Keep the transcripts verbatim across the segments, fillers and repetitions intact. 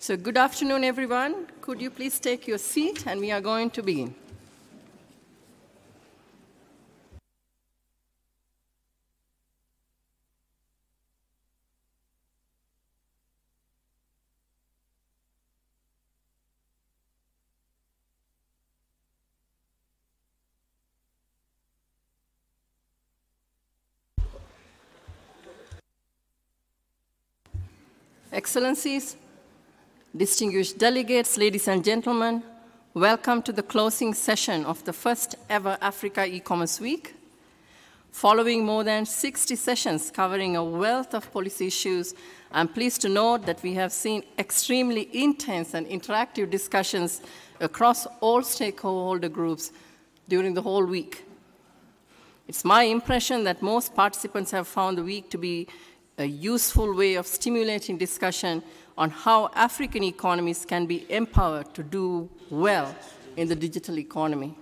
So good afternoon, everyone. Could you please take your seat, and we are going to begin. Excellencies, distinguished delegates, ladies and gentlemen, welcome to the closing session of the first ever Africa e-commerce week. Following more than sixty sessions covering a wealth of policy issues, I'm pleased to note that we have seen extremely intense and interactive discussions across all stakeholder groups during the whole week. It's my impression that most participants have found the week to be a useful way of stimulating discussion on how African economies can be empowered to do well in the digital economy.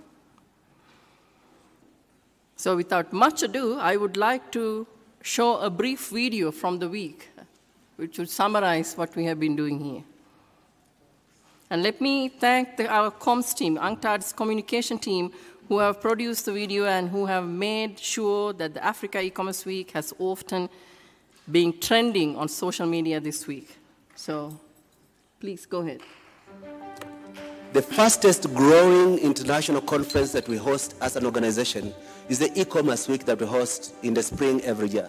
So without much ado, I would like to show a brief video from the week, which will summarize what we have been doing here. And let me thank the, our comms team, UNCTAD's communication team, who have produced the video and who have made sure that the Africa e-commerce week has often being trending on social media this week. So please go ahead. The fastest growing international conference that we host as an organization is the e-commerce week that we host in the spring every year.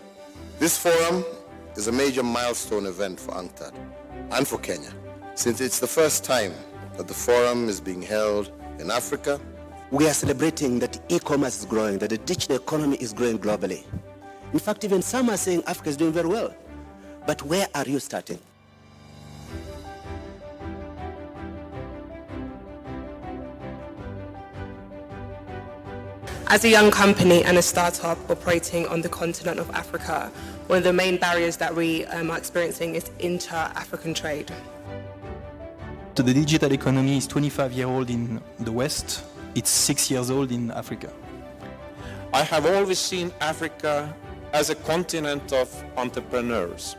This forum is a major milestone event for UNCTAD and for Kenya, since it's the first time that the forum is being held in Africa. We are celebrating that e-commerce is growing, that the digital economy is growing globally. In fact, even some are saying Africa is doing very well. But where are you starting? As a young company and a startup operating on the continent of Africa, one of the main barriers that we um, are experiencing is inter-African trade. So the digital economy is twenty-five years old in the West. It's six years old in Africa. I have always seen Africa as a continent of entrepreneurs.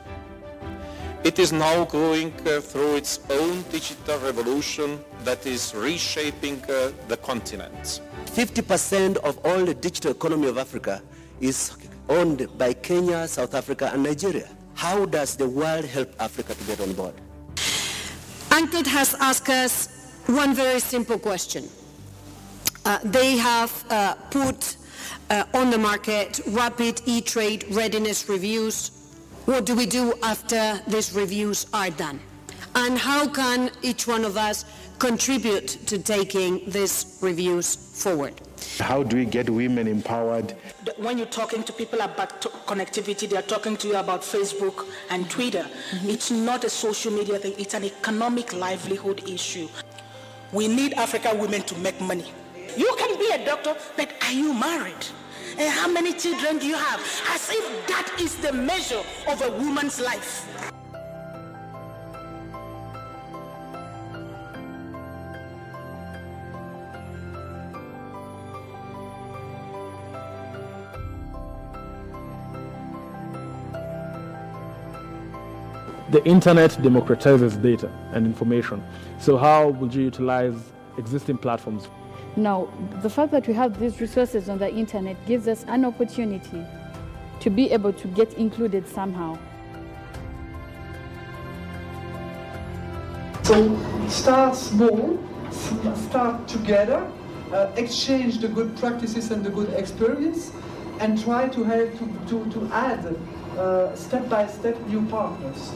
It is now going uh, through its own digital revolution that is reshaping uh, the continent. fifty percent of all the digital economy of Africa is owned by Kenya, South Africa, and Nigeria. How does the world help Africa to get on board? UNCTAD has asked us one very simple question. Uh, they have uh, put Uh, on the market, rapid e-trade readiness reviews. What do we do after these reviews are done? And how can each one of us contribute to taking these reviews forward? How do we get women empowered? When you're talking to people about connectivity, they're talking to you about Facebook and Twitter. Mm-hmm. It's not a social media thing, it's an economic livelihood issue. We need African women to make money. You can be a doctor, but are you married? And how many children do you have? As if that is the measure of a woman's life. The internet democratizes data and information. So how would you utilize existing platforms? Now, the fact that we have these resources on the internet gives us an opportunity to be able to get included somehow. So start small, start together, uh, exchange the good practices and the good experience, and try to help to, to, to add uh, step by step new partners.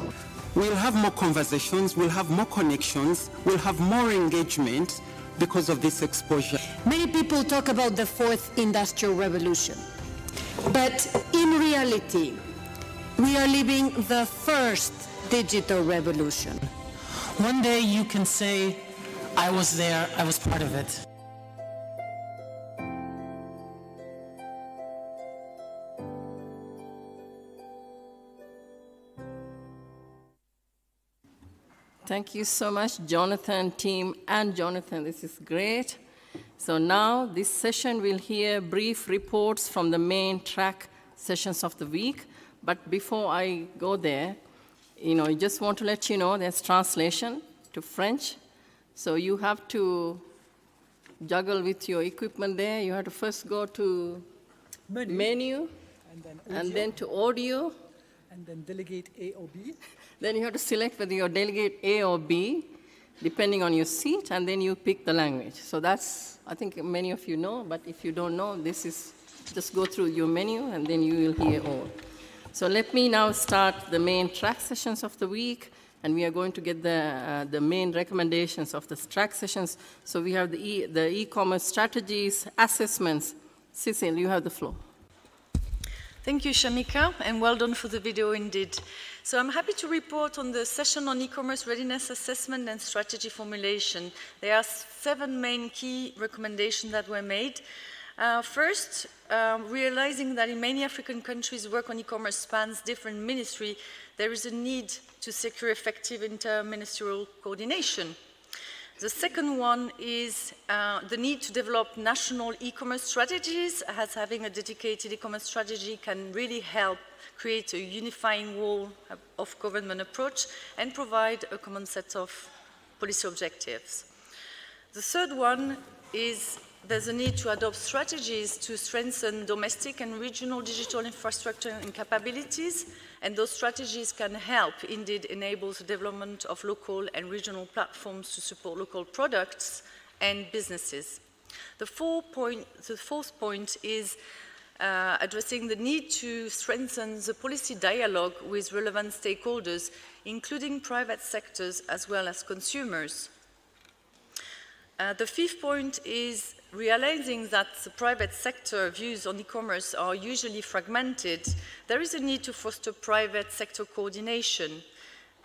We'll have more conversations, we'll have more connections, we'll have more engagement, because of this exposure. Many people talk about the fourth industrial revolution, but in reality, we are living the first digital revolution. One day you can say, I was there, I was part of it. Thank you so much, Jonathan, team, and Jonathan. This is great. So now this session will hear brief reports from the main track sessions of the week. But before I go there, you know, you just want to let you know there's translation to French. So you have to juggle with your equipment there. You have to first go to menu, menu and, then and then to audio. And then delegate A or B. Then you have to select whether you delegate A or B, depending on your seat, and then you pick the language. So that's, I think many of you know, but if you don't know, this is, just go through your menu and then you will hear all. So let me now start the main track sessions of the week, and we are going to get the, uh, the main recommendations of the track sessions. So we have the e, the e-commerce strategies, assessments. Cisse, you have the floor. Thank you, Shamika, and well done for the video indeed. So I'm happy to report on the session on e-commerce readiness assessment and strategy formulation. There are seven main key recommendations that were made. Uh, first, uh, realizing that in many African countries work on e-commerce spans different ministries, there is a need to secure effective inter-ministerial coordination. The second one is uh, the need to develop national e-commerce strategies, as having a dedicated e-commerce strategy can really help create a unifying wall of government approach and provide a common set of policy objectives. The third one is there's a need to adopt strategies to strengthen domestic and regional digital infrastructure and capabilities, and those strategies can help indeed enable the development of local and regional platforms to support local products and businesses. The, four point, the fourth point is uh, addressing the need to strengthen the policy dialogue with relevant stakeholders, including private sectors as well as consumers. Uh, the fifth point is realizing that the private sector views on e-commerce are usually fragmented. There is a need to foster private sector coordination.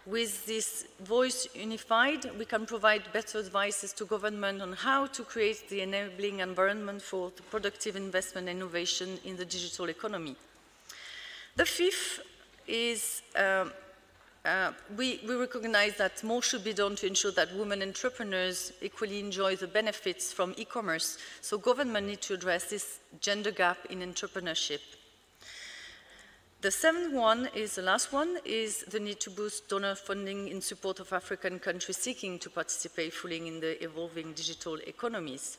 With this voice unified, we can provide better advices to government on how to create the enabling environment for the productive investment and innovation in the digital economy. The fifth is um, Uh, we, we recognize that more should be done to ensure that women entrepreneurs equally enjoy the benefits from e-commerce, so government need to address this gender gap in entrepreneurship. The seventh one is the last one, is the need to boost donor funding in support of African countries seeking to participate fully in the evolving digital economies.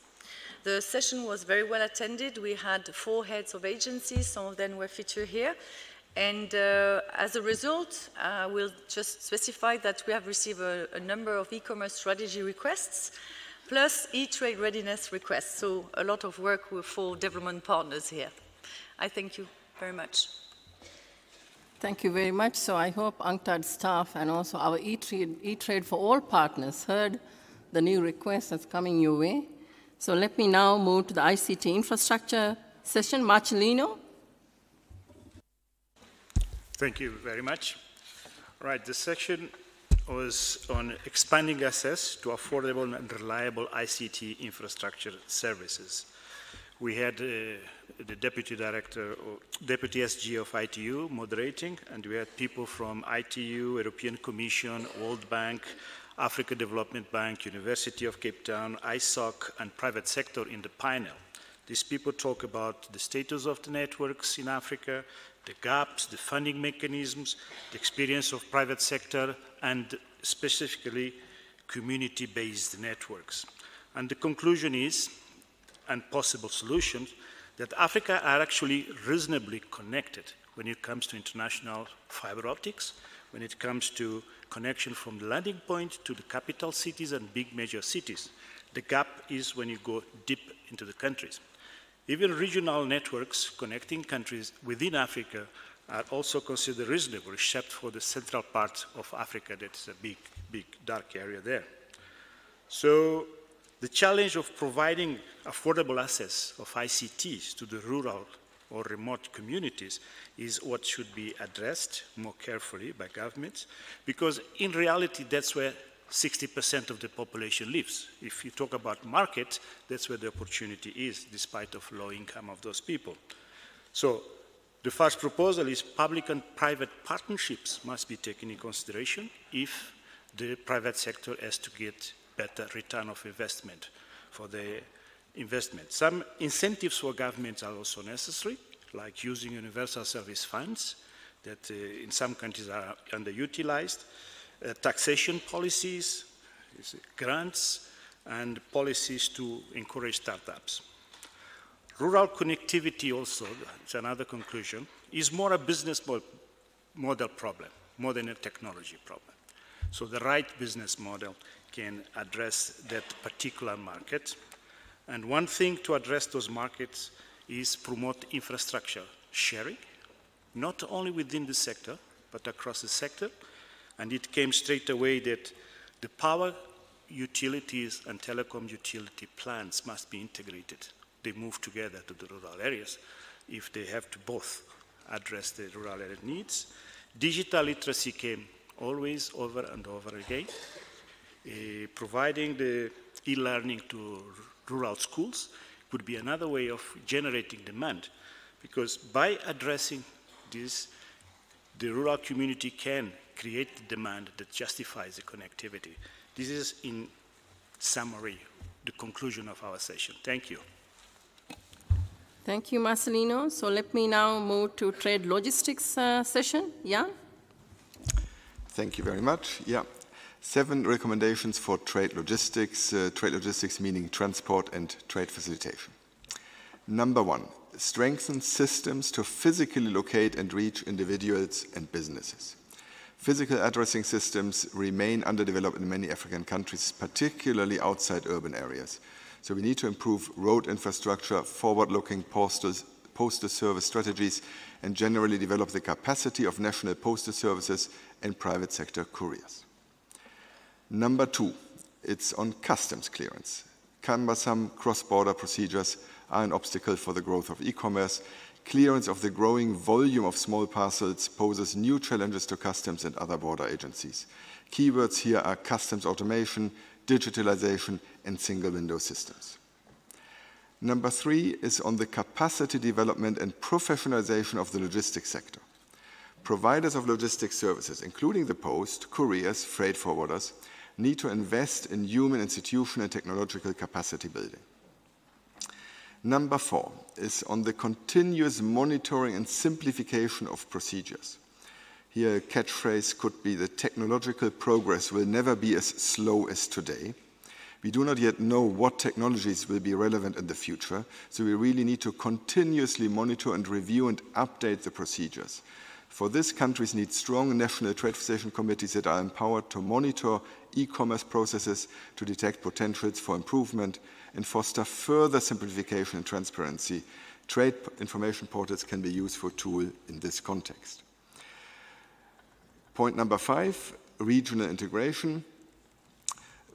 The session was very well attended. We had four heads of agencies, some of them were featured here. And uh, as a result, I uh, will just specify that we have received a, a number of e-commerce strategy requests, plus e-trade readiness requests. So a lot of work for development partners here. I thank you very much. Thank you very much. So I hope UNCTAD staff and also our e-trade, e-trade for all partners heard the new request that's coming your way. So let me now move to the I C T infrastructure session. Marcellino. Thank you very much. All right, this section was on expanding access to affordable and reliable I C T infrastructure services. We had uh, the deputy director, or deputy S G of I T U moderating, and we had people from I T U, European Commission, World Bank, Africa Development Bank, University of Cape Town, I S O C, and private sector in the panel. These people talk about the status of the networks in Africa, the gaps, the funding mechanisms, the experience of private sector, and specifically community-based networks. And the conclusion is, and possible solutions, that Africa are actually reasonably connected when it comes to international fiber optics, when it comes to connection from the landing point to the capital cities and big major cities. The gap is when you go deep into the countries. Even regional networks connecting countries within Africa are also considered reasonable, except for the central part of Africa that is a big, big dark area there. So the challenge of providing affordable access of I C Ts to the rural or remote communities is what should be addressed more carefully by governments, because in reality that's where sixty percent of the population lives. If you talk about market, that's where the opportunity is, despite of low income of those people. So the first proposal is public and private partnerships must be taken in consideration if the private sector has to get better return of investment for the investment. Some incentives for governments are also necessary, like using universal service funds that uh, in some countries are underutilized, uh, taxation policies, grants, and policies to encourage startups. Rural connectivity also, it's another conclusion, is more a business model problem, more than a technology problem. So the right business model can address that particular market. And one thing to address those markets is promote infrastructure sharing, not only within the sector, but across the sector. And it came straight away that the power utilities and telecom utility plans must be integrated. They move together to the rural areas if they have to both address the rural area needs. Digital literacy came always over and over again, uh, providing the e-learning to rural schools could be another way of generating demand, because by addressing this, the rural community can create the demand that justifies the connectivity. This is, in summary, the conclusion of our session. Thank you. Thank you, Marcelino. So let me now move to trade logistics uh, session. Yeah. Thank you very much. Yeah. Seven recommendations for trade logistics, uh, trade logistics meaning transport and trade facilitation. Number one, strengthen systems to physically locate and reach individuals and businesses. Physical addressing systems remain underdeveloped in many African countries, particularly outside urban areas. So we need to improve road infrastructure, forward-looking postal service strategies, and generally develop the capacity of national postal services and private sector couriers. Number two, it's on customs clearance. Cumbersome cross-border procedures are an obstacle for the growth of e-commerce. Clearance of the growing volume of small parcels poses new challenges to customs and other border agencies. Keywords here are customs automation, digitalization, and single-window systems. Number three is on the capacity development and professionalization of the logistics sector. Providers of logistics services, including the post, couriers, freight forwarders, need to invest in human, institution, and technological capacity building. Number four is on the continuous monitoring and simplification of procedures. Here a catchphrase could be, the technological progress will never be as slow as today. We do not yet know what technologies will be relevant in the future, so we really need to continuously monitor and review and update the procedures. For this, countries need strong national trade facilitation committees that are empowered to monitor e-commerce processes, to detect potentials for improvement, and foster further simplification and transparency. Trade information portals can be a useful tool in this context. Point number five, regional integration.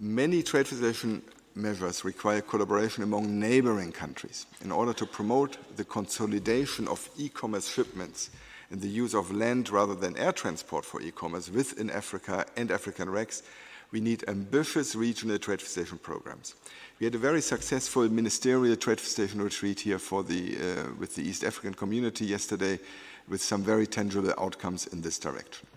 Many trade facilitation measures require collaboration among neighboring countries in order to promote the consolidation of e-commerce shipments and the use of land rather than air transport for e-commerce within Africa and African regs. We need ambitious regional trade facilitation programs. We had a very successful ministerial trade facilitation retreat here for the, uh, with the East African community yesterday, with some very tangible outcomes in this direction.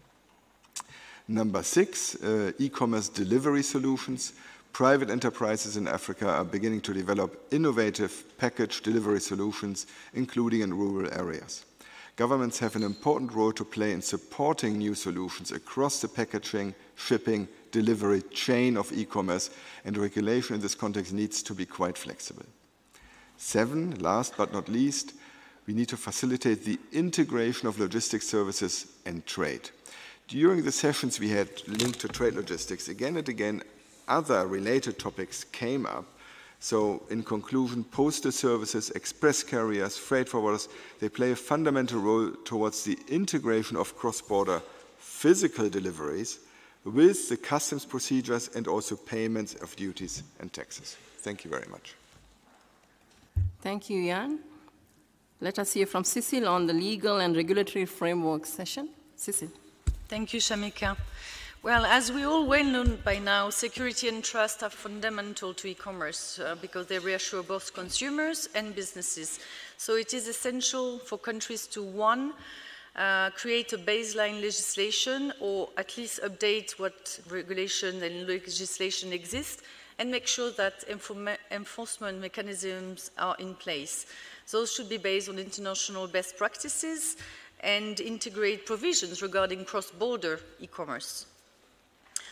Number six, uh, e-commerce delivery solutions. Private enterprises in Africa are beginning to develop innovative package delivery solutions, including in rural areas. Governments have an important role to play in supporting new solutions across the packaging, shipping, delivery chain of e-commerce, and regulation in this context needs to be quite flexible. Seven, last but not least, we need to facilitate the integration of logistics services and trade. During the sessions we had linked to trade logistics, again and again, other related topics came up. So, in conclusion, postal services, express carriers, freight forwarders, they play a fundamental role towards the integration of cross-border physical deliveries with the customs procedures and also payments of duties and taxes. Thank you very much. Thank you, Jan. Let us hear from Cecile on the legal and regulatory framework session. Cecile. Thank you, Shamika. Well, as we all well know by now, security and trust are fundamental to e-commerce uh, because they reassure both consumers and businesses. So it is essential for countries to, one, uh, create a baseline legislation or at least update what regulation and legislation exists, and make sure that enforcement mechanisms are in place. Those should be based on international best practices and integrate provisions regarding cross-border e-commerce.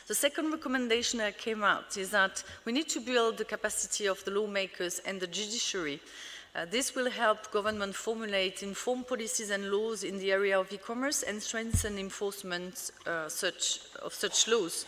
The second recommendation that came out is that we need to build the capacity of the lawmakers and the judiciary. Uh, this will help government formulate informed policies and laws in the area of e-commerce and strengthen enforcement uh, such, of such laws.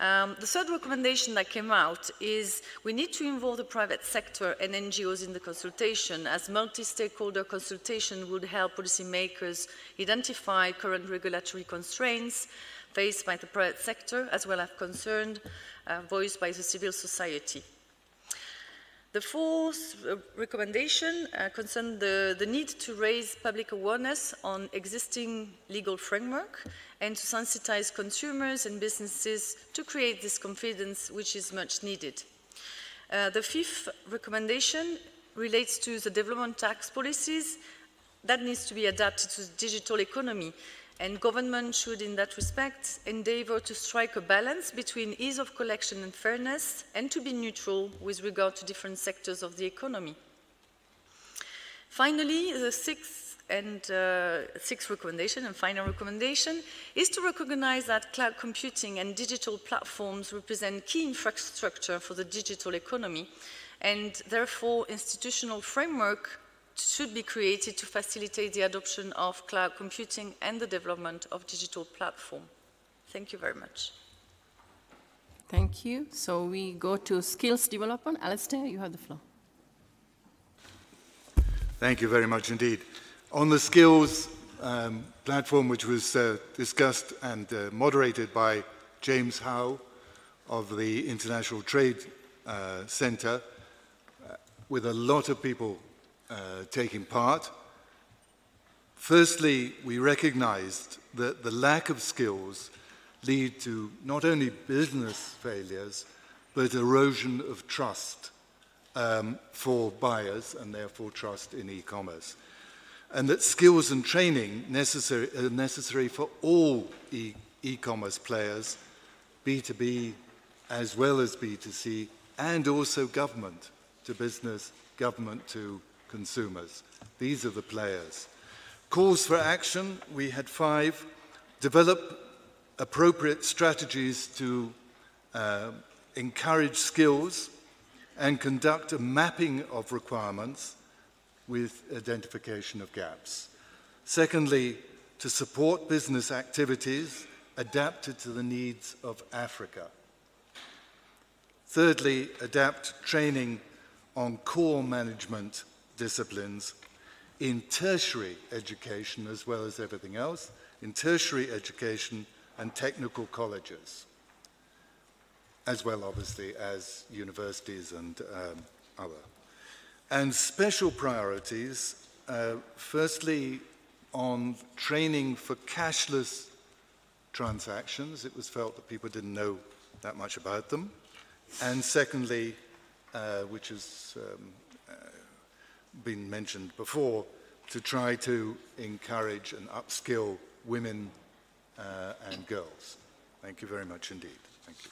Um, the third recommendation that came out is we need to involve the private sector and N G Os in the consultation, as multi-stakeholder consultation would help policymakers identify current regulatory constraints faced by the private sector, as well as concerns uh, voiced by the civil society. The fourth recommendation uh, concerns the, the need to raise public awareness on existing legal framework and to sensitize consumers and businesses to create this confidence which is much needed. Uh, the fifth recommendation relates to the development tax policies that needs to be adapted to the digital economy, and government should in that respect endeavour to strike a balance between ease of collection and fairness, and to be neutral with regard to different sectors of the economy. Finally, the sixth, and, uh, sixth recommendation and final recommendation is to recognise that cloud computing and digital platforms represent key infrastructure for the digital economy, and therefore institutional framework should be created to facilitate the adoption of cloud computing and the development of digital platform. Thank you very much. Thank you. So we go to skills development. Alistair, you have the floor. Thank you very much indeed. On the skills um, platform, which was uh, discussed and uh, moderated by James Howe of the International Trade uh, Center, uh, with a lot of people Uh, taking part. Firstly, we recognized that the lack of skills lead to not only business failures, but erosion of trust um, for buyers and therefore trust in e-commerce. And that skills and training necessary, are necessary for all e-commerce players, B two B as well as B two C, and also government to business, government to consumers. These are the players. Calls for action, we had five. Develop appropriate strategies to uh, encourage skills and conduct a mapping of requirements with identification of gaps. Secondly, to support business activities adapted to the needs of Africa. Thirdly, adapt training on core management disciplines in tertiary education as well as everything else, in tertiary education and technical colleges, as well obviously as universities and um, other. And special priorities, uh, firstly on training for cashless transactions. It was felt that people didn't know that much about them. And secondly, uh, which is um, been mentioned before, to try to encourage and upskill women uh, and girls. Thank you very much indeed. Thank you.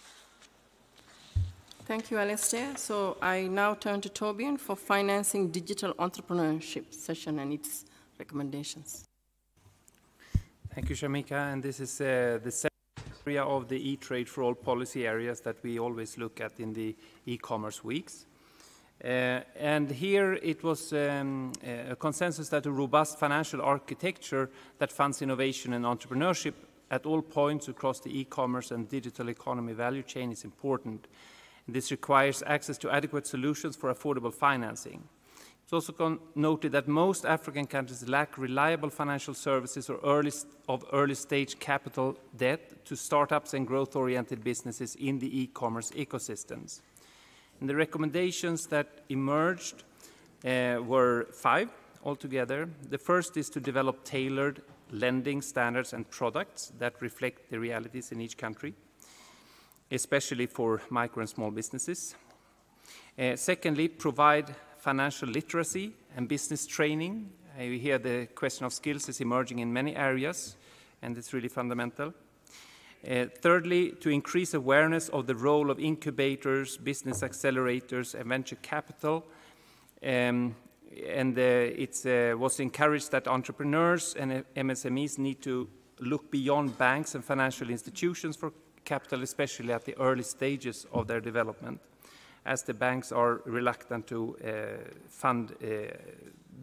Thank you, Alistair. So I now turn to Tobian for financing digital entrepreneurship session and its recommendations. Thank you, Shamika. And this is uh, the area of the e-Trade for All policy areas that we always look at in the e-commerce weeks. Uh, and here it was um, a consensus that a robust financial architecture that funds innovation and entrepreneurship at all points across the e-commerce and digital economy value chain is important. This requires access to adequate solutions for affordable financing. It's also noted that most African countries lack reliable financial services or early of early stage capital debt to startups and growth-oriented businesses in the e-commerce ecosystems. And the recommendations that emerged uh, were five altogether. The first is to develop tailored lending standards and products that reflect the realities in each country, especially for micro and small businesses. Uh, secondly, provide financial literacy and business training. Uh, we hear the question of skills is emerging in many areas, and it's really fundamental. Uh, thirdly, to increase awareness of the role of incubators, business accelerators, and venture capital um, and uh, it uh, was encouraged that entrepreneurs and M S M Es need to look beyond banks and financial institutions for capital, especially at the early stages of their development, as the banks are reluctant to uh, fund uh,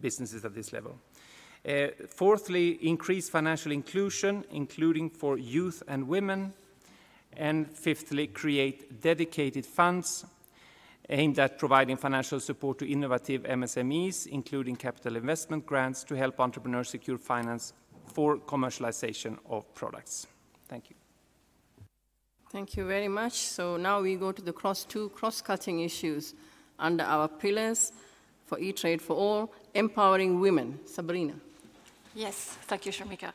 businesses at this level. Uh, fourthly, increase financial inclusion, including for youth and women. And fifthly, create dedicated funds aimed at providing financial support to innovative M S M Es, including capital investment grants, to help entrepreneurs secure finance for commercialization of products. Thank you. Thank you very much. So now we go to the cross two cross-cutting issues under our pillars for e-Trade for All, empowering women. Sabrina. Yes, thank you, Shamika.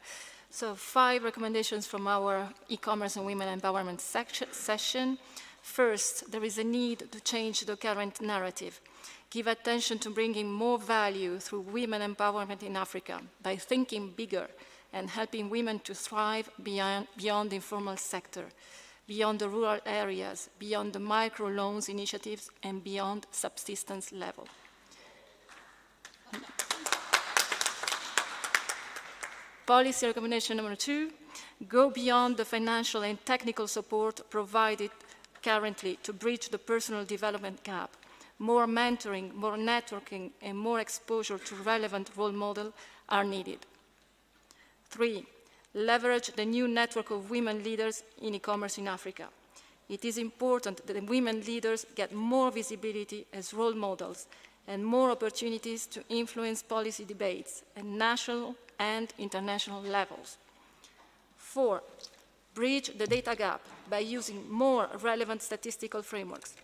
So five recommendations from our e-commerce and women empowerment session. First, there is a need to change the current narrative. Give attention to bringing more value through women empowerment in Africa by thinking bigger and helping women to thrive beyond, beyond the informal sector, beyond the rural areas, beyond the microloans initiatives, and beyond subsistence level. Policy recommendation number two, go beyond the financial and technical support provided currently to bridge the personal development gap. More mentoring, more networking, and more exposure to relevant role models are needed. Three, leverage the new network of women leaders in e-commerce in Africa. It is important that the women leaders get more visibility as role models and more opportunities to influence policy debates at national and international levels. Four, bridge the data gap by using more relevant statistical frameworks.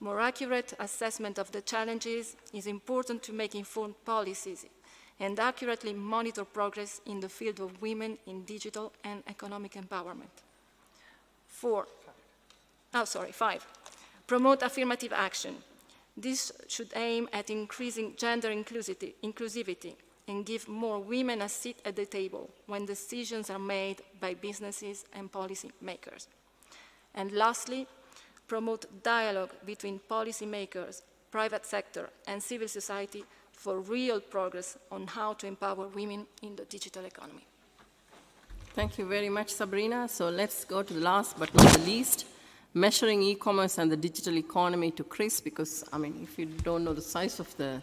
More accurate assessment of the challenges is important to make informed policies and accurately monitor progress in the field of women in digital and economic empowerment. Four, oh sorry, five, promote affirmative action. This should aim at increasing gender inclusivity and give more women a seat at the table when decisions are made by businesses and policy makers. And lastly, promote dialogue between policymakers, private sector, and civil society for real progress on how to empower women in the digital economy. Thank you very much, Sabrina. So let's go to the last but not the least, measuring e-commerce and the digital economy to Chris, because, I mean, if you don't know the size of the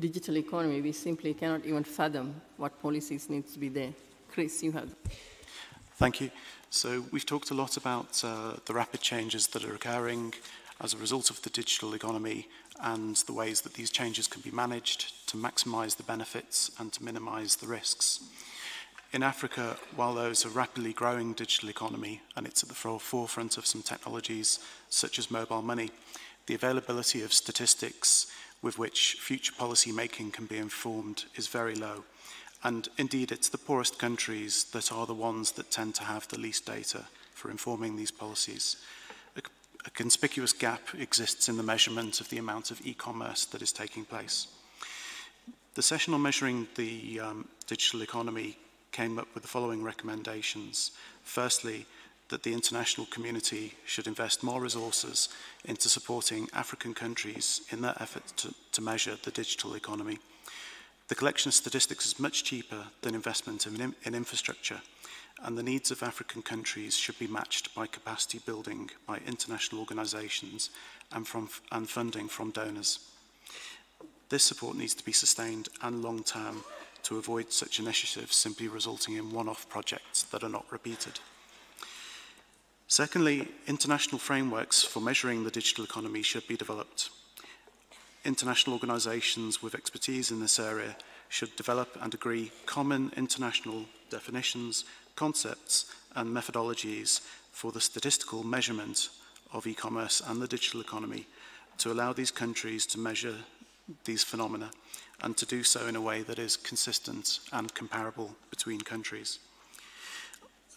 digital economy, we simply cannot even fathom what policies need to be there. Chris, you have. Thank you. So we've talked a lot about uh, the rapid changes that are occurring as a result of the digital economy and the ways that these changes can be managed to maximize the benefits and to minimize the risks. In Africa, while there's a rapidly growing digital economy and it's at the forefront of some technologies such as mobile money, the availability of statistics with which future policy making can be informed is very low. And indeed, it's the poorest countries that are the ones that tend to have the least data for informing these policies. A, a conspicuous gap exists in the measurement of the amount of e-commerce that is taking place. The session on measuring the um, digital economy came up with the following recommendations. Firstly, that the international community should invest more resources into supporting African countries in their effort to, to measure the digital economy. The collection of statistics is much cheaper than investment in, in infrastructure, and the needs of African countries should be matched by capacity building by international organizations and, from, and funding from donors. This support needs to be sustained and long-term to avoid such initiatives simply resulting in one-off projects that are not repeated. Secondly, international frameworks for measuring the digital economy should be developed. International organisations with expertise in this area should develop and agree common international definitions, concepts, and methodologies for the statistical measurement of e-commerce and the digital economy to allow these countries to measure these phenomena and to do so in a way that is consistent and comparable between countries.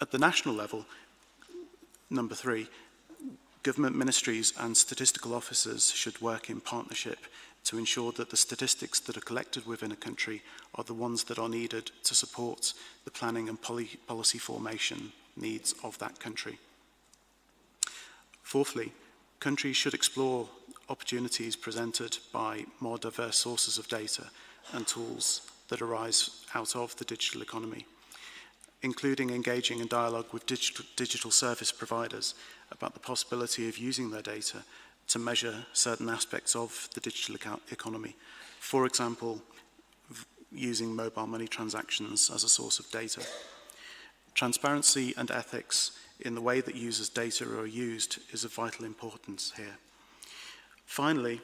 At the national level, number three, government ministries and statistical officers should work in partnership to ensure that the statistics that are collected within a country are the ones that are needed to support the planning and poly policy formation needs of that country. Fourthly, countries should explore opportunities presented by more diverse sources of data and tools that arise out of the digital economy, including engaging in dialogue with digital, digital service providers about the possibility of using their data to measure certain aspects of the digital economy. For example, using mobile money transactions as a source of data. Transparency and ethics in the way that users' data are used is of vital importance here. Finally,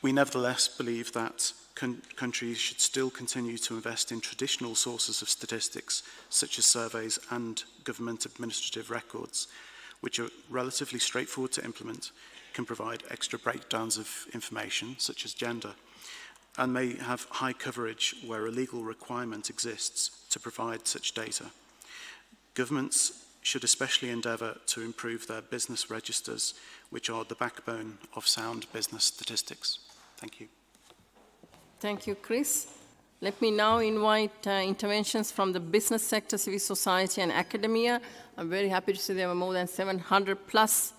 we nevertheless believe that con countries should still continue to invest in traditional sources of statistics, such as surveys and government administrative records, which are relatively straightforward to implement, can provide extra breakdowns of information, such as gender, and may have high coverage where a legal requirement exists to provide such data. Governments should especially endeavour to improve their business registers, which are the backbone of sound business statistics. Thank you. Thank you, Chris. Let me now invite uh, interventions from the business sector, civil society, and academia. I'm very happy to see there were more than seven hundred plus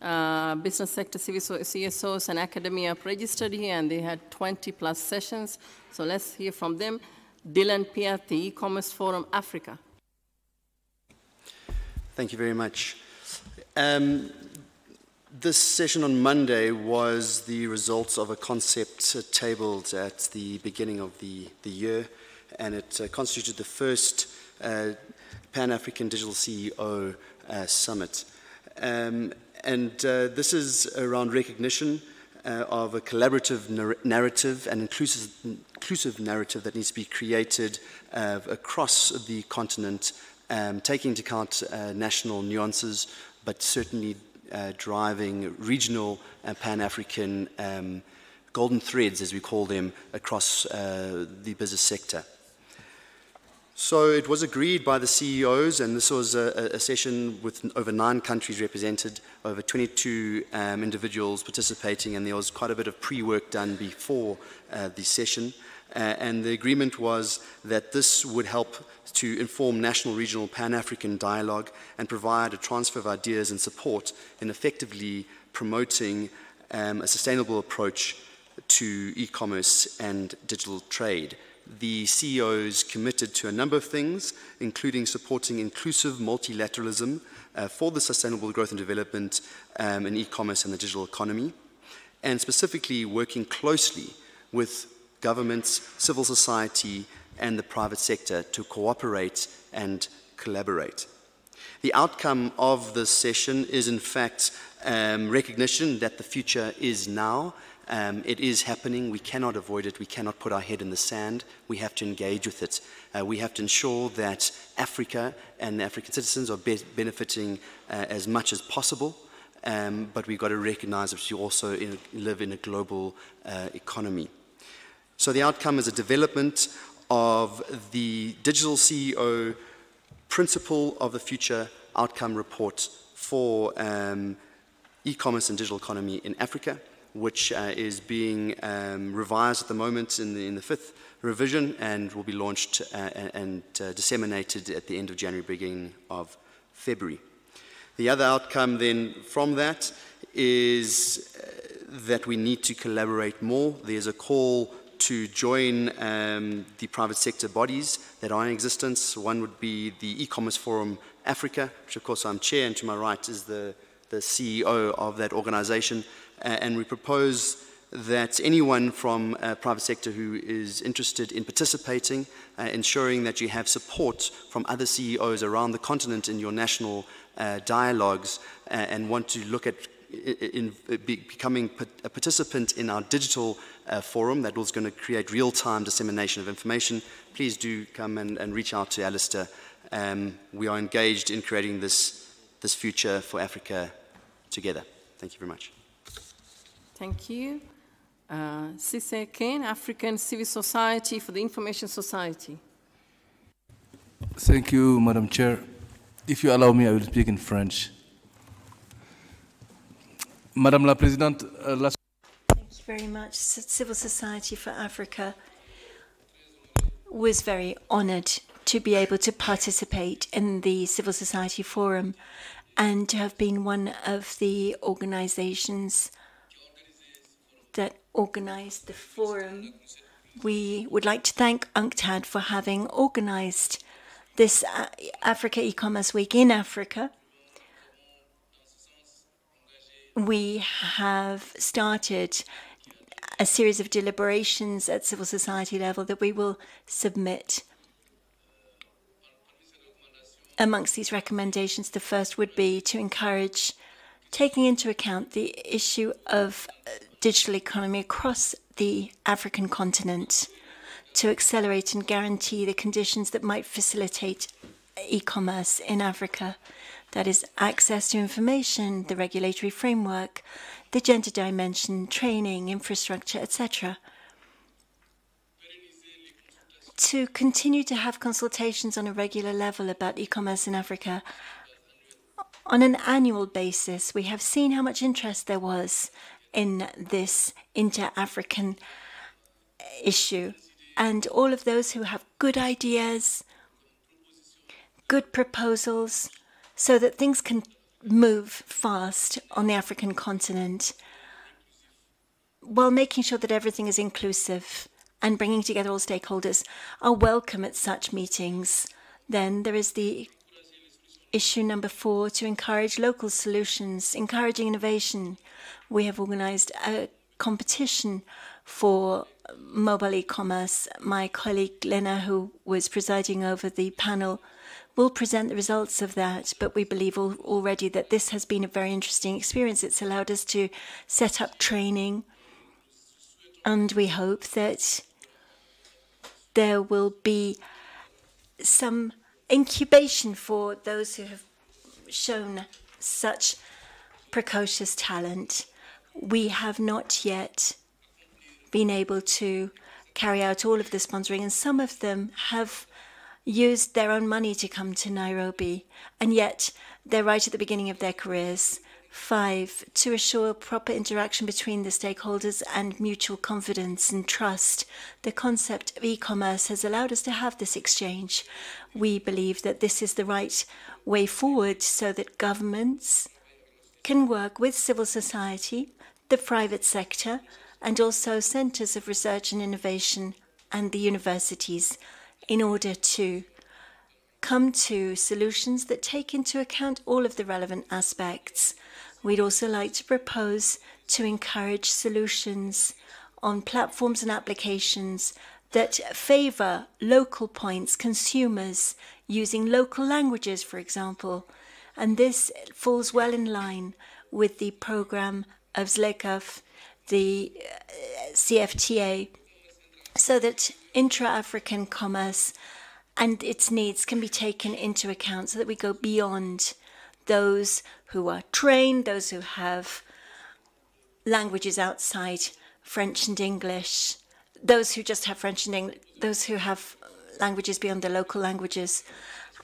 Uh, business sector C S Os and academia registered here, and they had twenty plus sessions. So let's hear from them. Dylan Piat, the e-commerce forum Africa. Thank you very much. Um, this session on Monday was the results of a concept uh, tabled at the beginning of the, the year, and it uh, constituted the first uh, Pan-African Digital C E O uh, Summit. Um, And uh, this is around recognition uh, of a collaborative nar narrative and inclusive, inclusive narrative that needs to be created uh, across the continent, um, taking into account uh, national nuances, but certainly uh, driving regional and pan-African um, golden threads, as we call them, across uh, the business sector. So it was agreed by the C E Os, and this was a, a session with over nine countries represented, over twenty-two um, individuals participating, and there was quite a bit of pre-work done before uh, the session. Uh, and the agreement was that this would help to inform national, regional, pan-African dialogue and provide a transfer of ideas and support in effectively promoting um, a sustainable approach to e-commerce and digital trade. The C E Os committed to a number of things, including supporting inclusive multilateralism uh, for the sustainable growth and development um, in e-commerce and the digital economy, and specifically working closely with governments, civil society, and the private sector to cooperate and collaborate. The outcome of this session is, in fact, um, recognition that the future is now. Um, it is happening. We cannot avoid it. We cannot put our head in the sand. We have to engage with it. Uh, we have to ensure that Africa and African citizens are be benefiting uh, as much as possible, um, but we've got to recognize that we also in, live in a global uh, economy. So the outcome is a development of the Digital C E O Principle of the Future Outcome Report for um, e-commerce and digital economy in Africa, which uh, is being um, revised at the moment in the, in the fifth revision and will be launched uh, and uh, disseminated at the end of January, beginning of February. The other outcome then from that is uh, that we need to collaborate more. There's a call to join um, the private sector bodies that are in existence. One would be the e-commerce forum Africa, which of course I'm chair, and to my right is the, the C E O of that organization. Uh, and we propose that anyone from uh, private sector who is interested in participating, uh, ensuring that you have support from other C E Os around the continent in your national uh, dialogues uh, and want to look at in, in be becoming a participant in our digital uh, forum that was going to create real-time dissemination of information, please do come and, and reach out to Alistair. Um, we are engaged in creating this, this future for Africa together. Thank you very much. Thank you. Uh, Cisse Ken, African Civil Society for the Information Society. Thank you, Madam Chair. If you allow me, I will speak in French. Madame la Présidente, uh, la... Thank you very much. Civil Society for Africa was very honored to be able to participate in the Civil Society Forum and to have been one of the organizations that organized the forum. We would like to thank UNCTAD for having organized this Africa e-commerce week in Africa. We have started a series of deliberations at civil society level that we will submit. Amongst these recommendations, the first would be to encourage taking into account the issue of digital economy across the African continent to accelerate and guarantee the conditions that might facilitate e-commerce in Africa. That is access to information, the regulatory framework, the gender dimension, training, infrastructure, et cetera. To continue to have consultations on a regular level about e-commerce in Africa on an annual basis. We have seen how much interest there was in this inter-African issue. And all of those who have good ideas, good proposals, so that things can move fast on the African continent while making sure that everything is inclusive and bringing together all stakeholders are welcome at such meetings. Then there is the issue number four, to encourage local solutions, encouraging innovation. We have organized a competition for mobile e-commerce. My colleague Lena, who was presiding over the panel, we'll present the results of that, but we believe al already that this has been a very interesting experience. It's allowed us to set up training, and we hope that there will be some incubation for those who have shown such precocious talent. We have not yet been able to carry out all of the sponsoring, and some of them have used their own money to come to Nairobi, and yet they're right at the beginning of their careers. Five, to assure proper interaction between the stakeholders and mutual confidence and trust. The concept of e-commerce has allowed us to have this exchange. We believe that this is the right way forward so that governments can work with civil society, the private sector, and also centers of research and innovation and the universities, in order to come to solutions that take into account all of the relevant aspects. We'd also like to propose to encourage solutions on platforms and applications that favor local points, consumers, using local languages, for example. And this falls well in line with the program of Zlekaf, the C F T A, so that intra-African commerce and its needs can be taken into account, so that we go beyond those who are trained, those who have languages outside French and English, those who just have French and English, those who have languages beyond their local languages.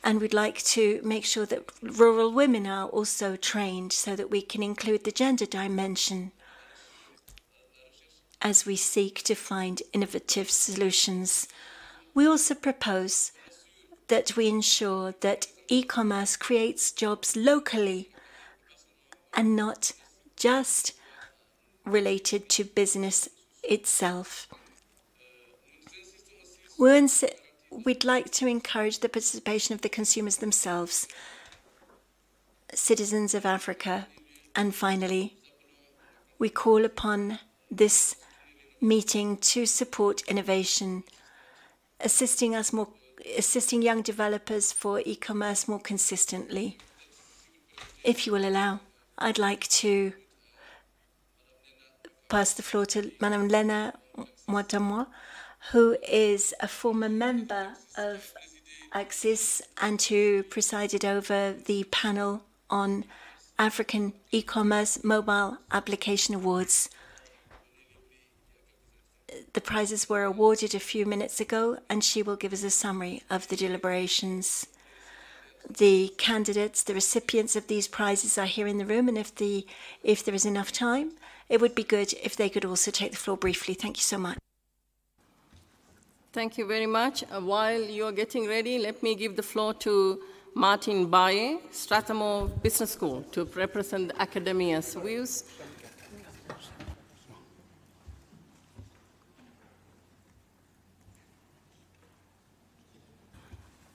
And we'd like to make sure that rural women are also trained so that we can include the gender dimension as we seek to find innovative solutions. We also propose that we ensure that e-commerce creates jobs locally and not just related to business itself. We'd like to encourage the participation of the consumers themselves, citizens of Africa. And finally, we call upon this meeting to support innovation, assisting us more, assisting young developers for e-commerce more consistently. If you will allow, I'd like to pass the floor to Madame Lena Mwatamwa, who is a former member of AXIS and who presided over the panel on African e-commerce mobile application awards. The prizes were awarded a few minutes ago, and she will give us a summary of the deliberations. The candidates, the recipients of these prizes are here in the room, and if, the, if there is enough time, it would be good if they could also take the floor briefly. Thank you so much. Thank you very much. Uh, while you're getting ready, let me give the floor to Martin Baye, Strathmore Business School, to represent academia's views.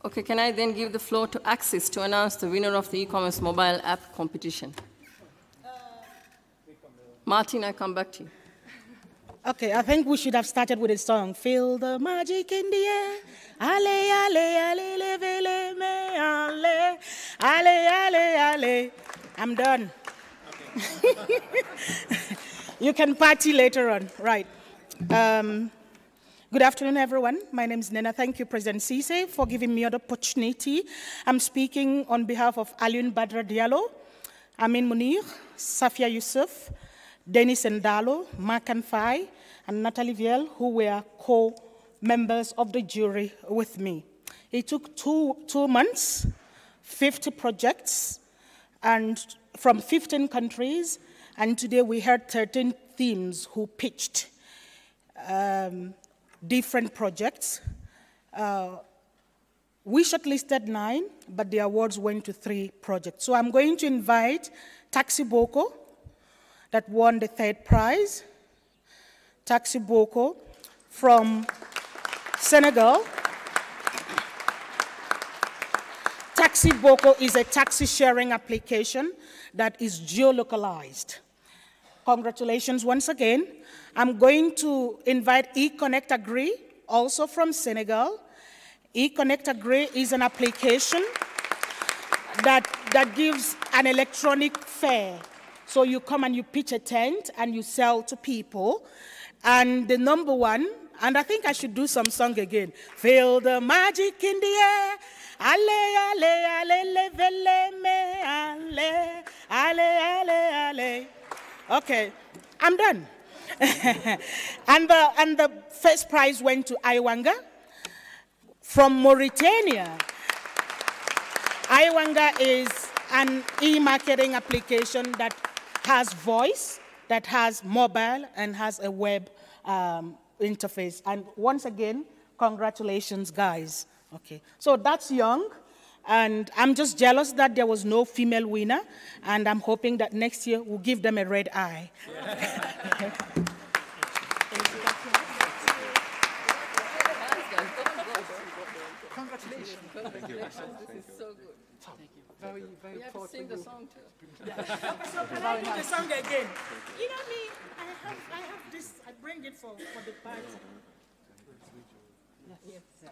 Okay, can I then give the floor to AXIS to announce the winner of the e-commerce mobile app competition? Uh, Martin, I come back to you. Okay, I think we should have started with a song. Feel the magic in the air. Ale, ale, ale, leve, le, me, ale. Ale, ale, ale. I'm done. Okay. You can party later on. Right. Um, Good afternoon, everyone. My name is Nena. Thank you, President Cisse, for giving me the opportunity. I'm speaking on behalf of Alioune Badra Diallo, Amin Munir, Safia Yusuf, Dennis Ndalo, Mark and Fai, and Natalie Viel, who were co-members of the jury with me. It took two, two months, fifty projects, and from fifteen countries, and today we had thirteen teams who pitched. Um, different projects. Uh, we shortlisted nine, but the awards went to three projects. So I'm going to invite Taxi Boco, that won the third prize. Taxi Boco from Senegal. Taxi Boco is a taxi sharing application that is geo-localized. Congratulations once again. I'm going to invite e-Connect Agree, also from Senegal. e-Connect Agree is an application that, that gives an electronic fair. So you come and you pitch a tent and you sell to people. And the number one, and I think I should do some song again. Feel the magic in the air. Ale, ale, ale, levele me, ale, ale, ale, ale. Okay, I'm done. and, the, and the first prize went to Iwanga from Mauritania. Iwanga is an e-marketing application that has voice, that has mobile, and has a web um, interface. And once again, congratulations, guys. Okay, so that's young. And I'm just jealous that there was no female winner, and I'm hoping that next year we'll give them a red eye. Yeah. Congratulations. Thank you. This is so good. Thank you. Very, very you have to sing the song too. Yeah. So can I do the song again? You know me, I have, I have this, I bring it for, for the party. Yes. Yes. Yeah.